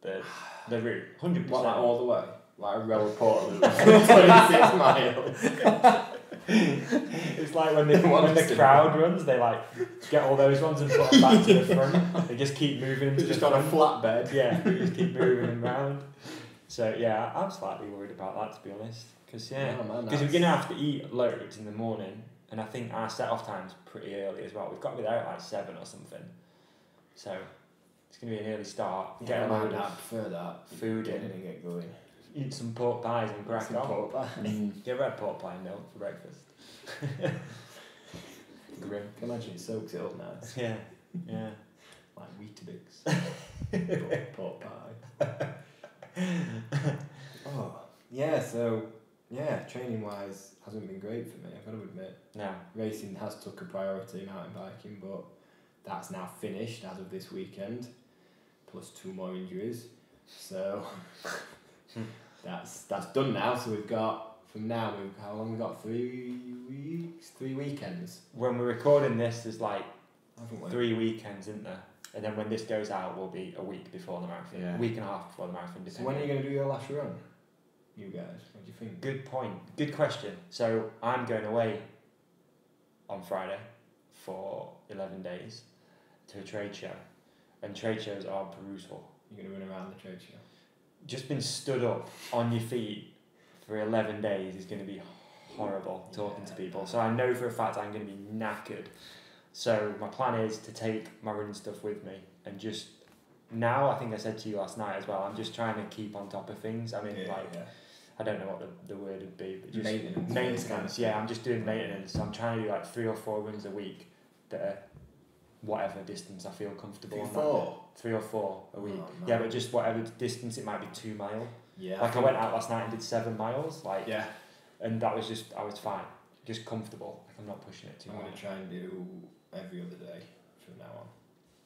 the the route. Hundred percent. Like all the way. Like a rail portal. Twenty-six miles. It's like when, they, when the crowd it. runs, they like get all those ones and put them back to the front. They just keep moving. They're just on a flatbed. Yeah, they just keep moving them around. So yeah, I'm slightly worried about that, to be honest. Because yeah, because oh, we're going to have to eat loads in the morning. And I think our set-off time's pretty early as well. We've got to be there at like seven or something. So it's going to be an early start. Yeah, get a load of prefer that. food in and get going. Eat some pork pies and crack on. Pork pie. Mm. You ever had pork pie and milk for breakfast? Grim. I can imagine it soaks it up now. Yeah, yeah. Like Weetabix. Pork pie. Oh, yeah, so, yeah, training-wise hasn't been great for me, I've got to admit. No. Racing has took a priority, mountain biking, but that's now finished as of this weekend, plus two more injuries, so... That's that's done now. So we've got from now. We've, how long we got? Three weeks, three weekends. When we're recording this, there's like three weekends, isn't there? And then when this goes out, will be a week before the marathon, yeah. a week and a half before the marathon. So when are you going to do your last run? You guys, what do you think? Good point. Good question. So I'm going away on Friday for eleven days to a trade show, and trade shows are perusal. You're going to run around the trade show. Just been stood up on your feet for eleven days is going to be horrible talking yeah. to people. So I know for a fact I'm going to be knackered. So my plan is to take my running stuff with me and just now, I think I said to you last night as well, I'm just trying to keep on top of things. I mean, yeah, like, yeah. I don't know what the, the word would be, but just maintenance. Maintenance, yeah, I'm just doing maintenance. I'm trying to do like three or four runs a week that are whatever distance I feel comfortable on. Four. Three or four a week. Oh, yeah, but just whatever distance, it might be two mile. Yeah. Like I went out last night and did seven miles. Like yeah. And that was just, I was fine. Just comfortable. Like I'm not pushing it too much. I'm going to try and do every other day from now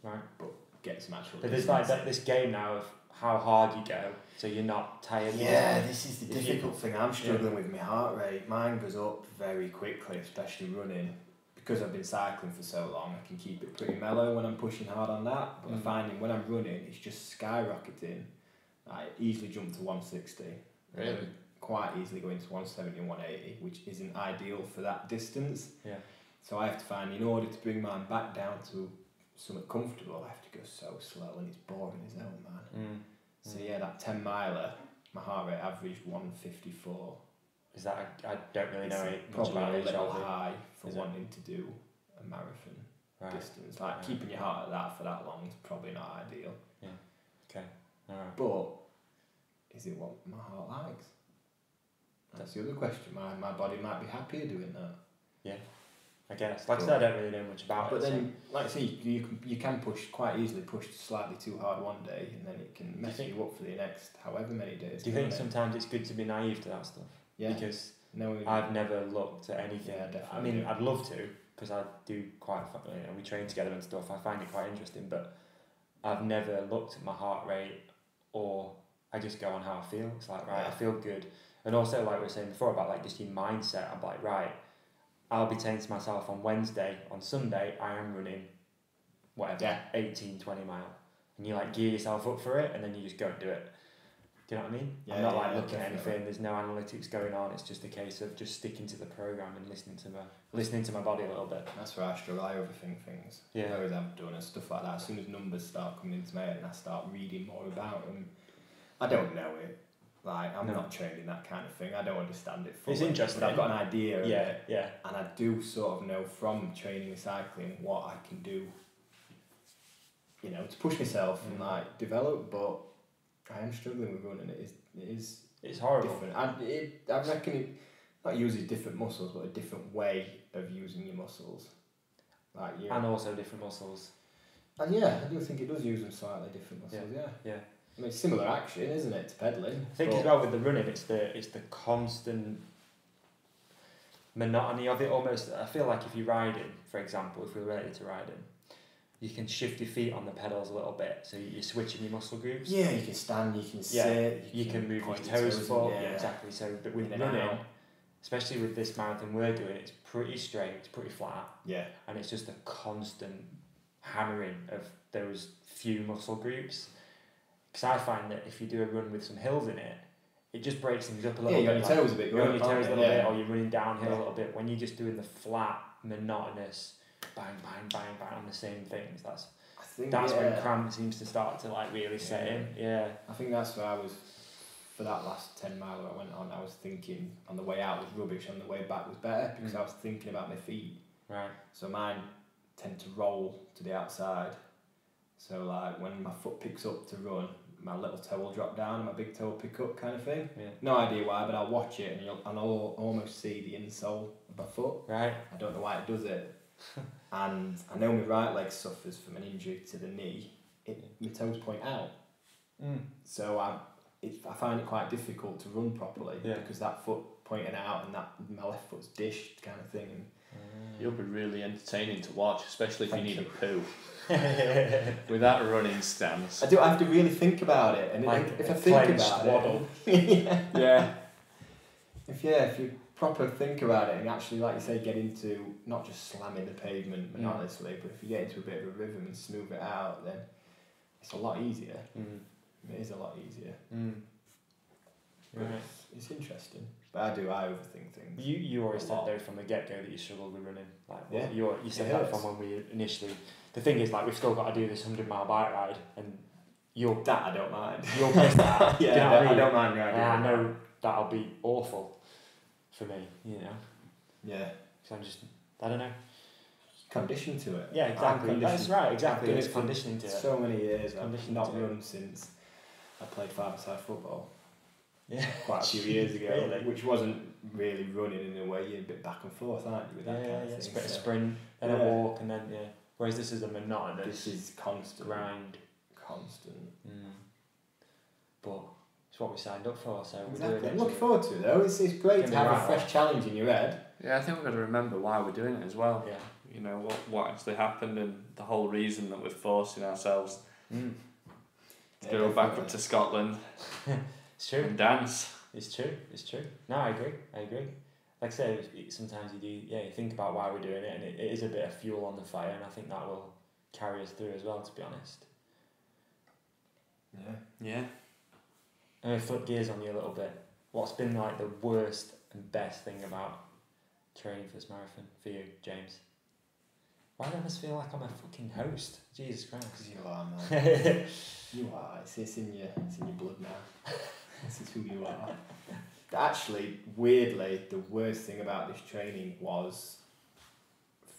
on. Right. But get some actual But there's like that, this game now of how hard you go, so you're not tired. Yeah, more. This is the if difficult you, thing. I'm struggling yeah. with my heart rate. Mine goes up very quickly, especially running. Because I've been cycling for so long, I can keep it pretty mellow when I'm pushing hard on that. But mm. I'm finding when I'm running, it's just skyrocketing. I easily jump to one sixty. Really? Quite easily going to one seventy and one eighty, which isn't ideal for that distance. Yeah. So I have to find, in order to bring mine back down to something comfortable, I have to go so slow and it's boring as hell, man. Mm. So yeah, that ten miler, my heart rate averaged one fifty-four. Is that a, I don't really know it much about it. Probably a little high for wanting to do a marathon right. distance. Like yeah. keeping your heart at that for that long is probably not ideal. Yeah. Okay. All right. But is it what my heart likes? That's the other question. My my body might be happier doing that. Yeah. I guess. Like I said, I don't really know much about but it. But then, so. like I say, you, you can you can push quite easily, push slightly too hard one day, and then it can mess you up for the next however many days. Do you think it? sometimes it's good to be naive to that stuff? Yeah. Because no, I've never looked at anything. Yeah, I mean, yeah. I'd love to because I do quite. You know, we train together and stuff. I find it quite interesting, but I've never looked at my heart rate, or I just go on how I feel. It's like, right, yeah. I feel good. And also, like we were saying before about like just your mindset, I'm like, right, I'll be saying to myself on Wednesday, on Sunday, I am running whatever, yeah. eighteen, twenty mile. And you like gear yourself up for it, and then you just go and do it. Do you know what I mean? Yeah, I'm not yeah, like yeah, looking definitely. at anything. There's no analytics going on. It's just a case of just sticking to the program and listening to my listening to my body a little bit. That's where I struggle. I overthink things. Yeah, I always have done and stuff like that. As soon as numbers start coming into my head and I start reading more about them, I don't know it. Like I'm no. not trained in that kind of thing. I don't understand it fully. It's interesting. But I've got an idea. Yeah, of it, yeah. And I do sort of know from training and cycling what I can do. You know, to push myself mm. and like develop, but. I am struggling with running. It is, it is it's horrible. Different. I, it, I reckon it not uses different muscles, but a different way of using your muscles. Like you and also different muscles. And yeah, I do think it does use them slightly different muscles. Yeah, yeah. yeah. I mean, it's similar action, isn't it, to pedaling? I think as well with the running, it's the it's the constant monotony of it. Almost, I feel like if you're riding, for example, if we're related to riding. You can shift your feet on the pedals a little bit, so you're switching your muscle groups. Yeah, you can stand, you can yeah. sit, you, you can, can move your toes, toes forward. Yeah. yeah, exactly. So, but with running, especially with this marathon we're doing, it's pretty straight, it's pretty flat. Yeah, and it's just a constant hammering of those few muscle groups. Because I find that if you do a run with some hills in it, it just breaks things up a little yeah, bit. Yeah, your toes like, a bit. You're on your toes a little yeah. bit, or you're running downhill yeah. a little bit. When you're just doing the flat, monotonous. Bang, bang, bang, bang on the same things. That's I think, that's yeah. when cramp seems to start to like really yeah. set in. Yeah. I think that's where I was for that last ten miler I went on. I was thinking on the way out was rubbish, on the way back was better because mm. I was thinking about my feet. Right. So mine tend to roll to the outside. So like when my foot picks up to run, my little toe will drop down and my big toe will pick up, kind of thing. Yeah. No idea why, but I'll watch it and you'll and I'll almost see the insole of my foot. Right. I don't know why it does it. And I know my right leg suffers from an injury to the knee. It, my toes point out, mm. so I it, I find it quite difficult to run properly yeah. because that foot pointing out and that my left foot's dished, kind of thing. And mm. you'll be really entertaining to watch, especially if Thank you need you. a poo with that running stance. I do. I have to really think about it, and like if I think about swaddle. it, yeah. yeah, if yeah, if you. proper think about it and actually, like you say, get into not just slamming the pavement monotonously, mm. but if you get into a bit of a rhythm and smooth it out, then it's a lot easier. Mm. It is a lot easier. Mm. Right. It's, it's interesting. But I do, I overthink things. You you always said though from the get-go that you struggled with running. Like yeah. you you said that from when we initially... The thing is, like, we've still got to do this one hundred mile bike ride, and you'll... That I don't mind. You'll miss that. yeah, do you know I, I, mean? I don't mind riding. Yeah, I know that'll be awful. For me, you know. Yeah. Because I'm just, I don't know. Conditioned to it. Yeah, exactly. That's right, exactly. It's conditioning to it. So many years. I've not run since I played five-a-side football. Yeah. Quite a few years ago. Really? Which wasn't really running in a way. You're a bit back and forth, aren't you? With that yeah, kind yeah, of thing. A sprint, then yeah. a walk, and then, yeah. Whereas this is a monotonous. This is constant. Grind. Constant. Mm. But... It's what we signed up for, so exactly. we're doing it. I'm looking forward to it, though. It's, it's great to have right a fresh off. challenge in your head. Yeah, I think we've got to remember why we're doing it as well. Yeah. You know, what what actually happened and the whole reason that we're forcing ourselves mm. to yeah, go definitely. back up to Scotland It's true. And dance. It's true, it's true. No, I agree, I agree. Like I say, sometimes you do, yeah, you think about why we're doing it, and it, it is a bit of fuel on the fire, and I think that will carry us through as well, to be honest. Yeah. Yeah. I'm going to flip gears on you a little bit. What's been like the worst and best thing about training for this marathon for you, James? Why do I just feel like I'm a fucking host? Jesus Christ. Because you are, man. You are. It's, it's, in your, it's in your blood now. This is who you are. Actually, weirdly, the worst thing about this training was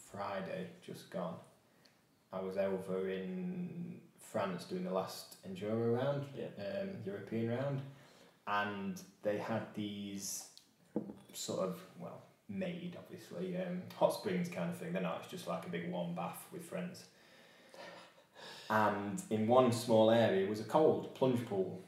Friday, just gone. I was over in... France doing the last enduro round, yeah. um, European round, and they had these sort of, well, made obviously, um, hot springs kind of thing. They're not, it's just like a big warm bath with friends. And in one small area was a cold plunge pool.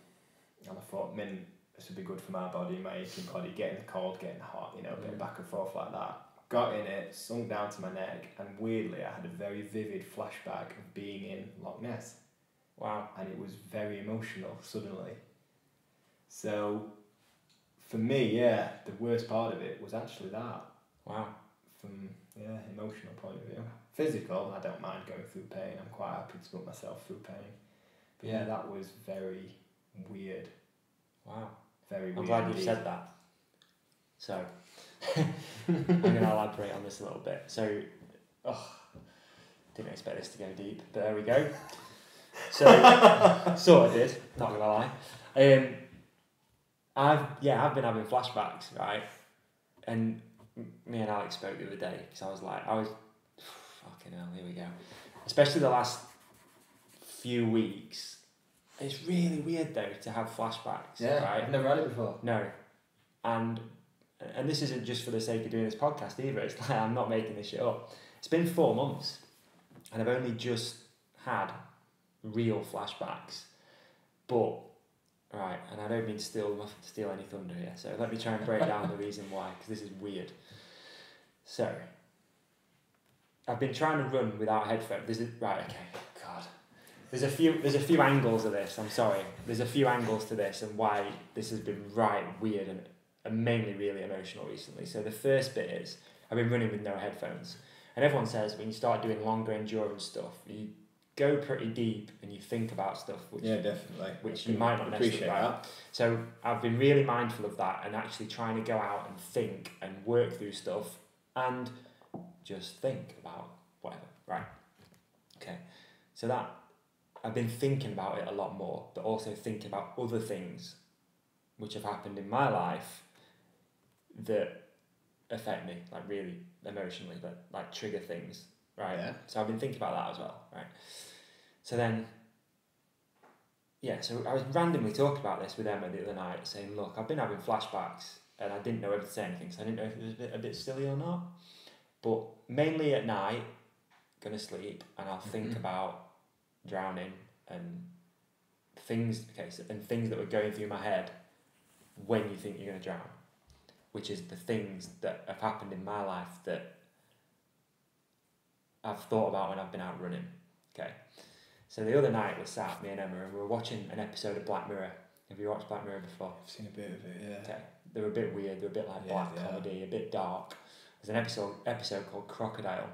And I thought, min, this would be good for my body, my aching body, getting cold, getting hot, you know, a bit mm. back and forth like that. Got in it, sunk down to my neck, and weirdly I had a very vivid flashback of being in Loch Ness. Wow. And it was very emotional suddenly. So for me, yeah, the worst part of it was actually that. Wow. From, yeah, emotional point of view. Physical, I don't mind going through pain. I'm quite happy to put myself through pain. But yeah, that was very weird. Wow. Very weird. I'm glad you said that. So, I'm going to elaborate on this a little bit. So, oh, didn't expect this to go deep, but there we go. So, sort of did, not going to lie. Um, I've, yeah, I've been having flashbacks, right? And me and Alex spoke the other day, because I was like, I was, fucking hell, here we go. Especially the last few weeks. It's really weird, though, to have flashbacks. Yeah, right? I've never had it before. No. And... and this isn't just for the sake of doing this podcast either, it's like I'm not making this shit up. It's been four months and I've only just had real flashbacks. But, right, and I don't mean to steal, steal any thunder here, so let me try and break down the reason why, because this is weird. So, I've been trying to run without headphones. Right, okay, God. There's a few there's a few angles of this, I'm sorry. There's a few angles to this and why this has been right weird and and mainly really emotional recently. So the first bit is, I've been running with no headphones. And everyone says when you start doing longer endurance stuff, you go pretty deep and you think about stuff which, yeah, definitely. which you might not necessarily about. So I've been really mindful of that and actually trying to go out and think and work through stuff and just think about whatever, right? Okay, so that, I've been thinking about it a lot more, but also thinking about other things which have happened in my life that affect me, like really emotionally, but like trigger things, right? Yeah. So I've been thinking about that as well, right? So then, yeah, so I was randomly talking about this with Emma the other night, saying, look, I've been having flashbacks and I didn't know whether to say anything, so I didn't know if it was a bit, a bit silly or not. But mainly at night, gonna sleep, and I'll think mm-hmm. about drowning and things, okay, so, and things that were going through my head when you think you're gonna drown. Which is the things that have happened in my life that I've thought about when I've been out running. Okay. So the other night we sat, me and Emma, and we were watching an episode of Black Mirror. Have you watched Black Mirror before? I've seen a bit of it, yeah. Okay. They were a bit weird, they were a bit like yeah, black yeah. comedy, a bit dark. There's an episode episode called Crocodile.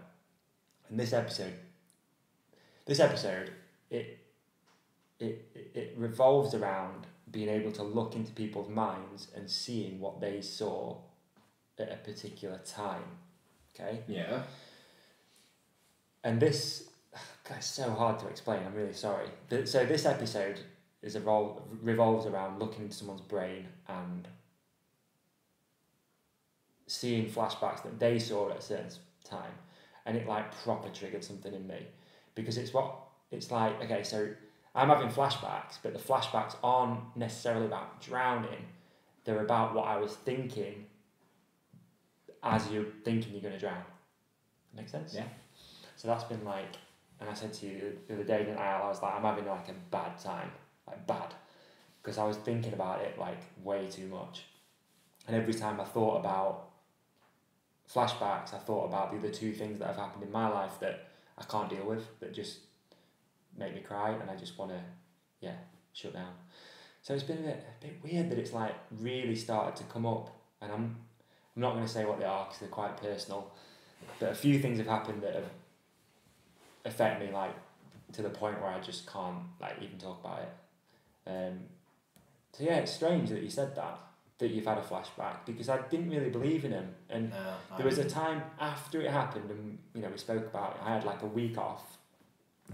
And this episode this episode it it it revolves around being able to look into people's minds and seeing what they saw at a particular time, okay? Yeah. And this, God, it's so hard to explain, I'm really sorry. But, so this episode is a role, revolves around looking into someone's brain and seeing flashbacks that they saw at a certain time. And it like proper triggered something in me. Because it's what, it's like, okay, so I'm having flashbacks, but the flashbacks aren't necessarily about drowning. They're about what I was thinking as you're thinking you're going to drown. Make sense? Yeah. So that's been like, and I said to you the other day, didn't I? I was like, I'm having like a bad time. Like bad. Because I was thinking about it like way too much. And every time I thought about flashbacks, I thought about the other two things that have happened in my life that I can't deal with, that just make me cry, and I just want to, yeah, shut down. So it's been a bit, a bit weird that it's like really started to come up, and I'm I'm not going to say what they are because they're quite personal, but a few things have happened that have affect me like to the point where I just can't like even talk about it. Um, so yeah, it's strange that you said that that you've had a flashback, because I didn't really believe in them, and no, there was a time after it happened, and you know we spoke about it. I had like a week off.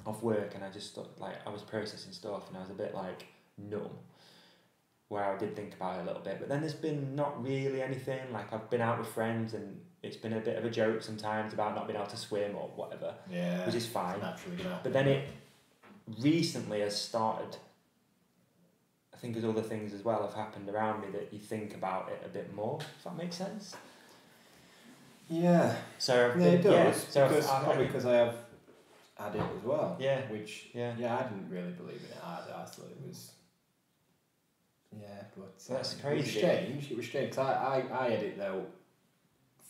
off work, and I just thought, like I was processing stuff and I was a bit like numb, where I did think about it a little bit, but then there's been not really anything. Like I've been out with friends and it's been a bit of a joke sometimes about not being able to swim or whatever, yeah, which is fine, naturally, yeah. But then it recently has started, I think as other things as well have happened around me, that you think about it a bit more, if that makes sense. Yeah, so yeah, it does, yeah, so because, I, I, probably because I have I did as well. Yeah. Which, yeah. yeah, I didn't really believe in it either. I thought it was, yeah, but... That's um, crazy. It was strange. It was strange, because I, I, I had it, though,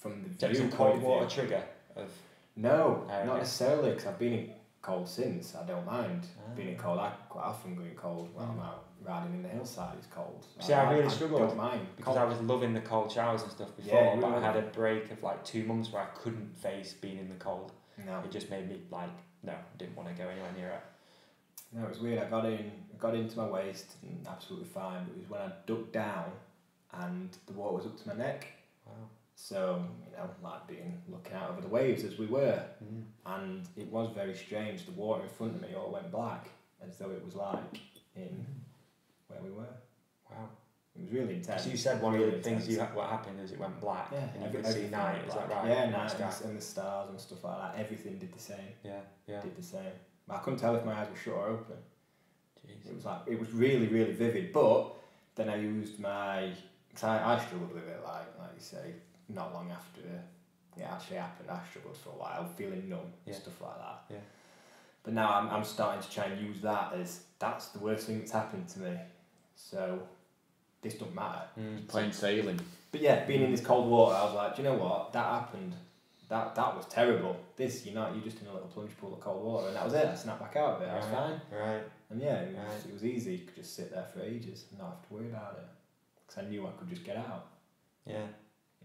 from the so view point of view. Cold water trigger? Of... No, oh, not okay. necessarily, because I've been in cold since. I don't mind ah. being cold. I quite often going cold when mm. I'm out riding in the hillside. It's cold. See, I, I really I, struggled. I don't mind because cold. I was loving the cold showers and stuff before, yeah, but really. I had a break of like two months where I couldn't face being in the cold. No, it just made me like no, I didn't want to go anywhere near it. No, it was weird. I got in, got into my waist, and absolutely fine. But it was when I ducked down, and the water was up to my neck. Wow. So, you know, like being looking out over the waves as we were, mm. and it was very strange. The water in front of me all went black, as though it was like in where we were. Wow, it was really intense. Because you said one really of the intense. things you ha what happened is it went black, yeah, and you could see night. Is that right? Yeah, night and, and the stars and stuff like that. Everything did the same. Yeah, yeah, did the same. I couldn't tell if my eyes were shut or open. Jeez. It was like it was really, really vivid. But then I used my. I, I struggled with it, like like you say. Not long after it actually happened, I struggled for a while, feeling numb yeah. and stuff like that. Yeah. But now I'm, I'm starting to try and use that as, that's the worst thing that's happened to me. So, this doesn't matter. Mm, plain sailing. But yeah, being in this cold water, I was like, do you know what? That happened. That that was terrible. This, you're not, you're just in a little plunge pool of cold water. And that was it. I snapped back out of it. I was right. fine. Right. And yeah, it was, right. it was easy. You could just sit there for ages and not have to worry about it. Because I knew I could just get out. Yeah.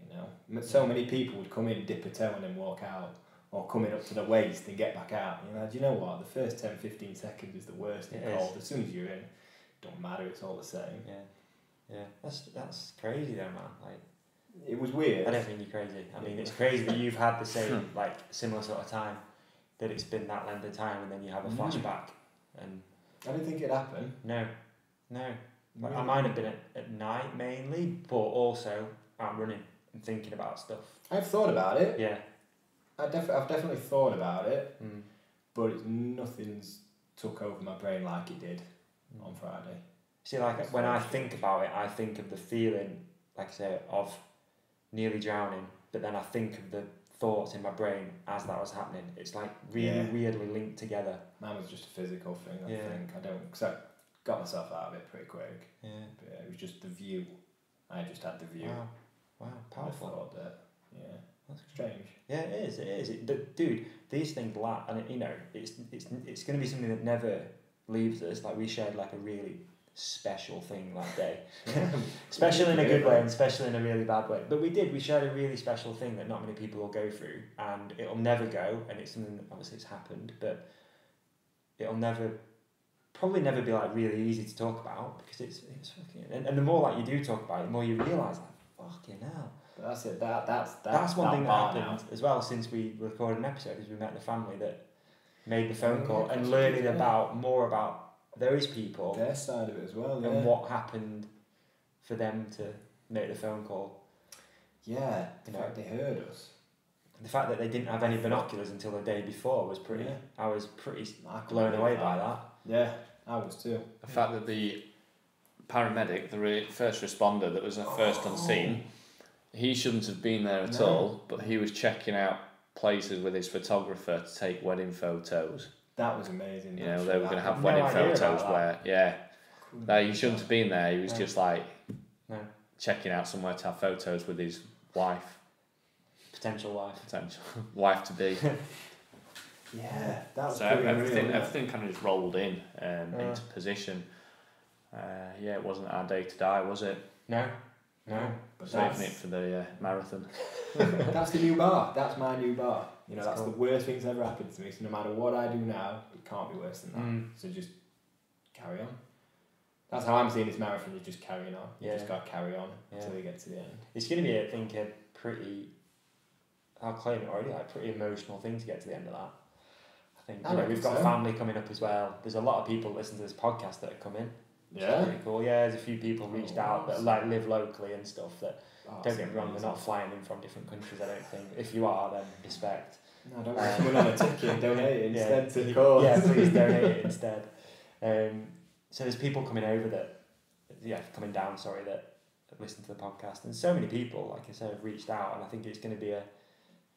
You know, so many people would come in, dip a toe and then walk out, or come in up to the waist and get back out. You know, do you know what? The first ten, fifteen seconds is the worst in cold. As soon as you're in, it don't matter. It's all the same. Yeah, yeah. That's that's crazy, though, man. Like, it was weird. I don't think you're crazy. I mean, it's crazy that you've had the same like similar sort of time, that it's been that length of time, and then you have a mm. flashback. And I didn't think it happened. No, no. Like, really? I might have been at, at night mainly, but also I'm running. And thinking about stuff. I've thought about it. Yeah. I def I've definitely thought about it, mm. but it's, nothing's took over my brain like it did mm. on Friday. See, like, it's when I think strange. about it, I think of the feeling, like I say, of nearly drowning, but then I think of the thoughts in my brain as that was happening. It's like really yeah. weirdly linked together. Mine was just a physical thing, I yeah. think. I don't, because I got myself out of it pretty quick. Yeah. But yeah, it was just the view. I just had the view. Wow. Wow, powerful. I thought that, yeah, that's strange. Yeah, it is. It is. It, the, dude, these things last, and it, you know, it's it's it's going to be something that never leaves us. Like we shared, like a really special thing that day, special in a good way and special in a really bad way. But we did. We shared a really special thing that not many people will go through, and it'll never go. And it's something that obviously it's happened, but it'll never. Probably never be like really easy to talk about because it's it's fucking. And, and the more like you do talk about it, the more you realise that. Fucking hell. But that's it. That, that's, that, that's one that thing that happened now. As well since we recorded an episode is we met the family that made the phone yeah, call and learning yeah. about more about those people. Their side of it as well. And yeah. what happened for them to make the phone call. Yeah, the you fact know, they heard us. The fact that they didn't have any binoculars until the day before was pretty... Yeah. I was pretty I blown away that. by that. Yeah, I was too. The yeah. fact that the... paramedic, the re first responder that was first unseen, he shouldn't have been there at no. all, but he was checking out places with his photographer to take wedding photos. That was amazing. You know, sure they were going to have no wedding photos where, yeah, no, he shouldn't have been there. He was no. just like no. checking out somewhere to have photos with his wife. Potential wife. Potential wife to be. Yeah, that was so everything, real, everything kind of just rolled in um, yeah. into position. Uh, yeah, it wasn't our day to die, was it? No, no. But saving it for the uh, marathon. That's the new bar. That's my new bar. You know, that's, that's cool. the worst thing that's ever happened to me. So no matter what I do now, it can't be worse than that. Mm. So just carry on. That's how I'm seeing this marathon. You're just carrying on. You yeah. just got to carry on yeah. until you get to the end. It's going to be, I think, a pretty. I'll claim it already. Like pretty emotional thing to get to the end of that. I think. I you know, we've got so. family coming up as well. There's a lot of people listening to this podcast that are coming. Yeah. Pretty cool. Yeah, there's a few people reached oh, out that like live locally and stuff that oh, don't get me wrong, they're not flying in from different countries, I don't think. If you are, then respect. No, don't um, come on a ticket and donate it instead yeah, to cause. Yeah, please donate it instead. Um so there's people coming over that yeah, coming down, sorry, that listen to the podcast. And so many people, like I said, have reached out and I think it's gonna be a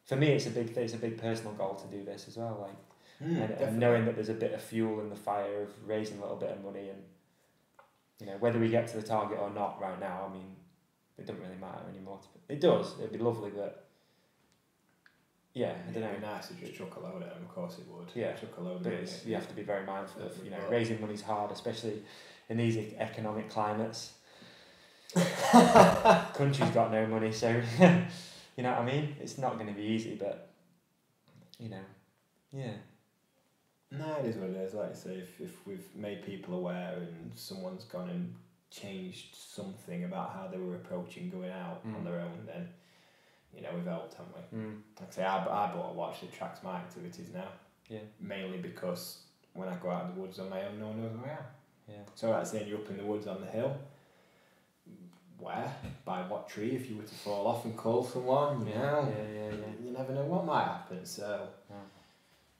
for me it's a big it's a big personal goal to do this as well, like mm, and, and knowing that there's a bit of fuel in the fire of raising a little bit of money and you know, whether we get to the target or not right now, I mean, it doesn't really matter anymore. It does. It'd be lovely, but Yeah, I don't know. It'd be nice if you just chuck a load at them, of course it would. Yeah, chuck a load but it's, you have to be very mindful of, you know, raising money's hard, especially in these economic climates. Country's got no money, so you know what I mean? It's not going to be easy, but you know, yeah. No, it is what it is. Like I say, if, if we've made people aware and someone's gone and changed something about how they were approaching going out mm. on their own, then you know, we've helped, haven't we? Mm. Like I say, I, I bought a watch that tracks my activities now. Yeah. Mainly because when I go out in the woods on my own, no one knows where I am. Yeah. So that's saying you're up in the woods on the hill. Where? By what tree? If you were to fall off and call someone, you yeah, know. Yeah, yeah, yeah. You never know what might happen. So. No.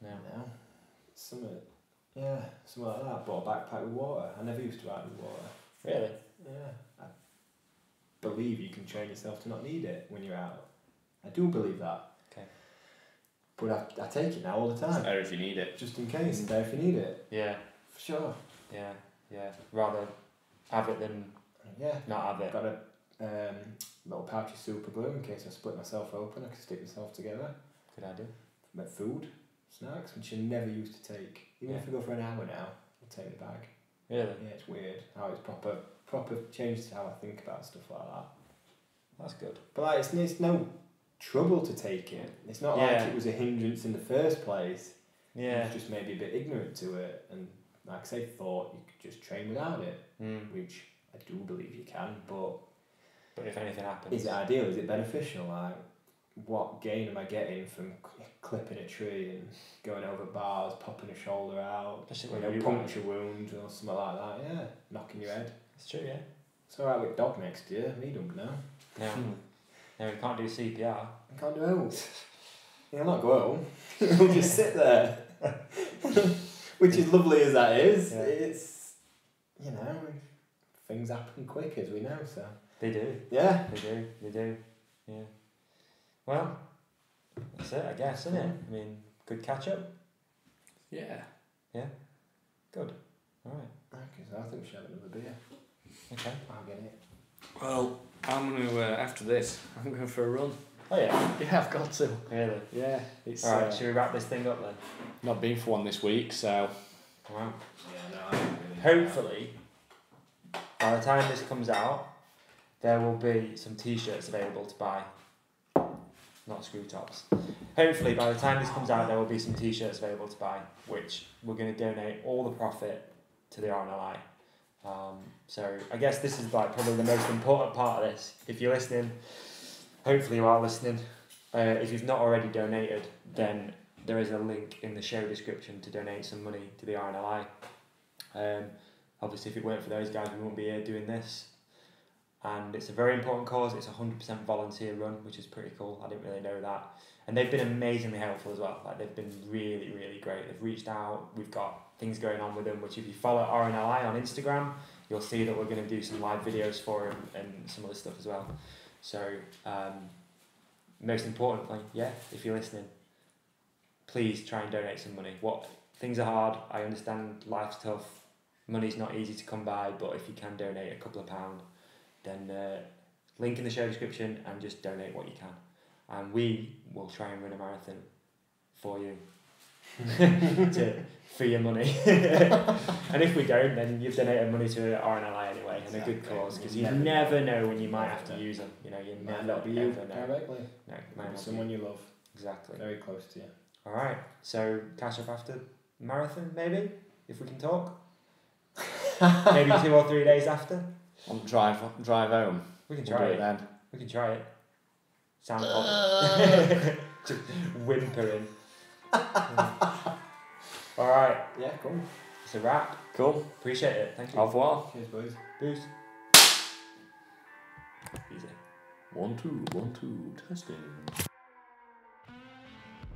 No. You know, something. Yeah, something like that. I bought a backpack with water. I never used to out with water. Really? Yeah. I believe you can train yourself to not need it when you're out. I do believe that. Okay. But I, I take it now all the time. It's better if you need it. Just in case. It's better if you need it. Yeah. For sure. Yeah, yeah. Rather have it than yeah. not have it. Got a um, little pouch of super glue in case I split myself open. I can stick myself together. Good idea. But food, snacks, which I never used to take. Even yeah. if I go for an hour now, I'll take the bag. Really? Yeah, it's weird how it's proper, proper changed how I think about stuff like that. That's good. But like, it's, it's no trouble to take it. It's not yeah. like it was a hindrance in the first place. Yeah. It's just maybe a bit ignorant to it, and like I say, thought you could just train without it, mm. which I do believe you can, but... But if anything happens... Is it ideal? Is it beneficial? Like, what gain am I getting from clipping a tree and going over bars, popping a shoulder out, you know, puncture wound or something like that, yeah. Knocking your head. It's true, yeah. It's alright with dog next year, me don't know. No. No, we can't do C P R. We can't do it. You'll not go home. We'll just sit there. Which is lovely as that is, yeah. It's, you know, things happen quick as we know, so. They do. Yeah. They do, they do, yeah. Well, that's it, I guess, isn't it? I mean, good catch-up? Yeah. Yeah? Good. All right. Okay, so I think we should have another beer. Okay. I'll get it. Well, I'm going to, uh, after this, I'm going for a run. Oh, yeah? Yeah, I've got to. Really? Yeah. It's, all right, uh, should we wrap this thing up, then? Not been for one this week, so... Wow. Yeah, no, I haven't really... Hopefully, by the time this comes out, there will be some T-shirts available to buy. Not screw tops. Hopefully, by the time this comes out, there will be some T-shirts available to buy, which we're going to donate all the profit to the R N L I. Um, so, I guess this is like probably the most important part of this. If you're listening... Hopefully you are listening. Uh, if you've not already donated, then there is a link in the show description to donate some money to the R N L I. Um, obviously, if it weren't for those guys, we wouldn't be here doing this. And it's a very important cause. It's a one hundred percent volunteer run, which is pretty cool. I didn't really know that. And they've been amazingly helpful as well. Like, they've been really, really great. They've reached out. We've got things going on with them, which if you follow R N L I on Instagram, you'll see that we're going to do some live videos for them and some other stuff as well. So, um, most importantly, yeah, if you're listening, please try and donate some money. What things are hard, I understand life's tough, money's not easy to come by, but if you can donate a couple of pounds, then uh, link in the show description and just donate what you can. And we will try and run a marathon for you, to, for your money. And if we don't, then you've donated money to R N L I anyway, and exactly. A good cause, because you never, never know when you might have to use them. You know, you might not be you directly. No, might not someone be. You love. Exactly. Very close to you. All right. So catch up after marathon, maybe if we can talk. Maybe two or three days after. On drive drive home. We can try we'll do it. it then. We can try it. Sound confident. Just whimpering. All right. Yeah, cool. It's a wrap. Cool. Appreciate it. Thank you. Au revoir. Cheers, boys. Peace. Easy. One, two, one, two. Testing.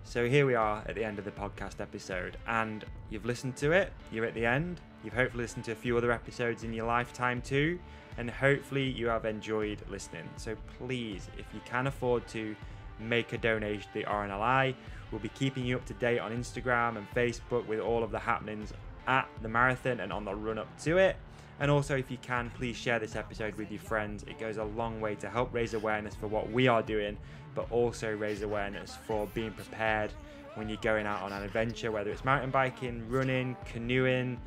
So here we are at the end of the podcast episode, and you've listened to it. You're at the end. You've hopefully listened to a few other episodes in your lifetime too, and hopefully you have enjoyed listening. So please, if you can afford to, make a donation to the R N L I. We'll be keeping you up to date on Instagram and Facebook with all of the happenings at the marathon and on the run up to it. And also, if you can, please share this episode with your friends. It goes a long way to help raise awareness for what we are doing, but also raise awareness for being prepared when you're going out on an adventure, whether it's mountain biking, running, canoeing,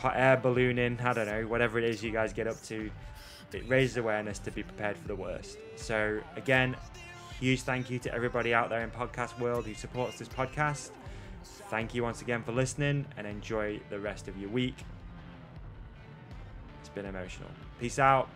hot air ballooning, I don't know, whatever it is you guys get up to. It raises awareness to be prepared for the worst. So again, huge thank you to everybody out there in podcast world who supports this podcast. Thank you once again for listening, and enjoy the rest of your week. It's been emotional. Peace out.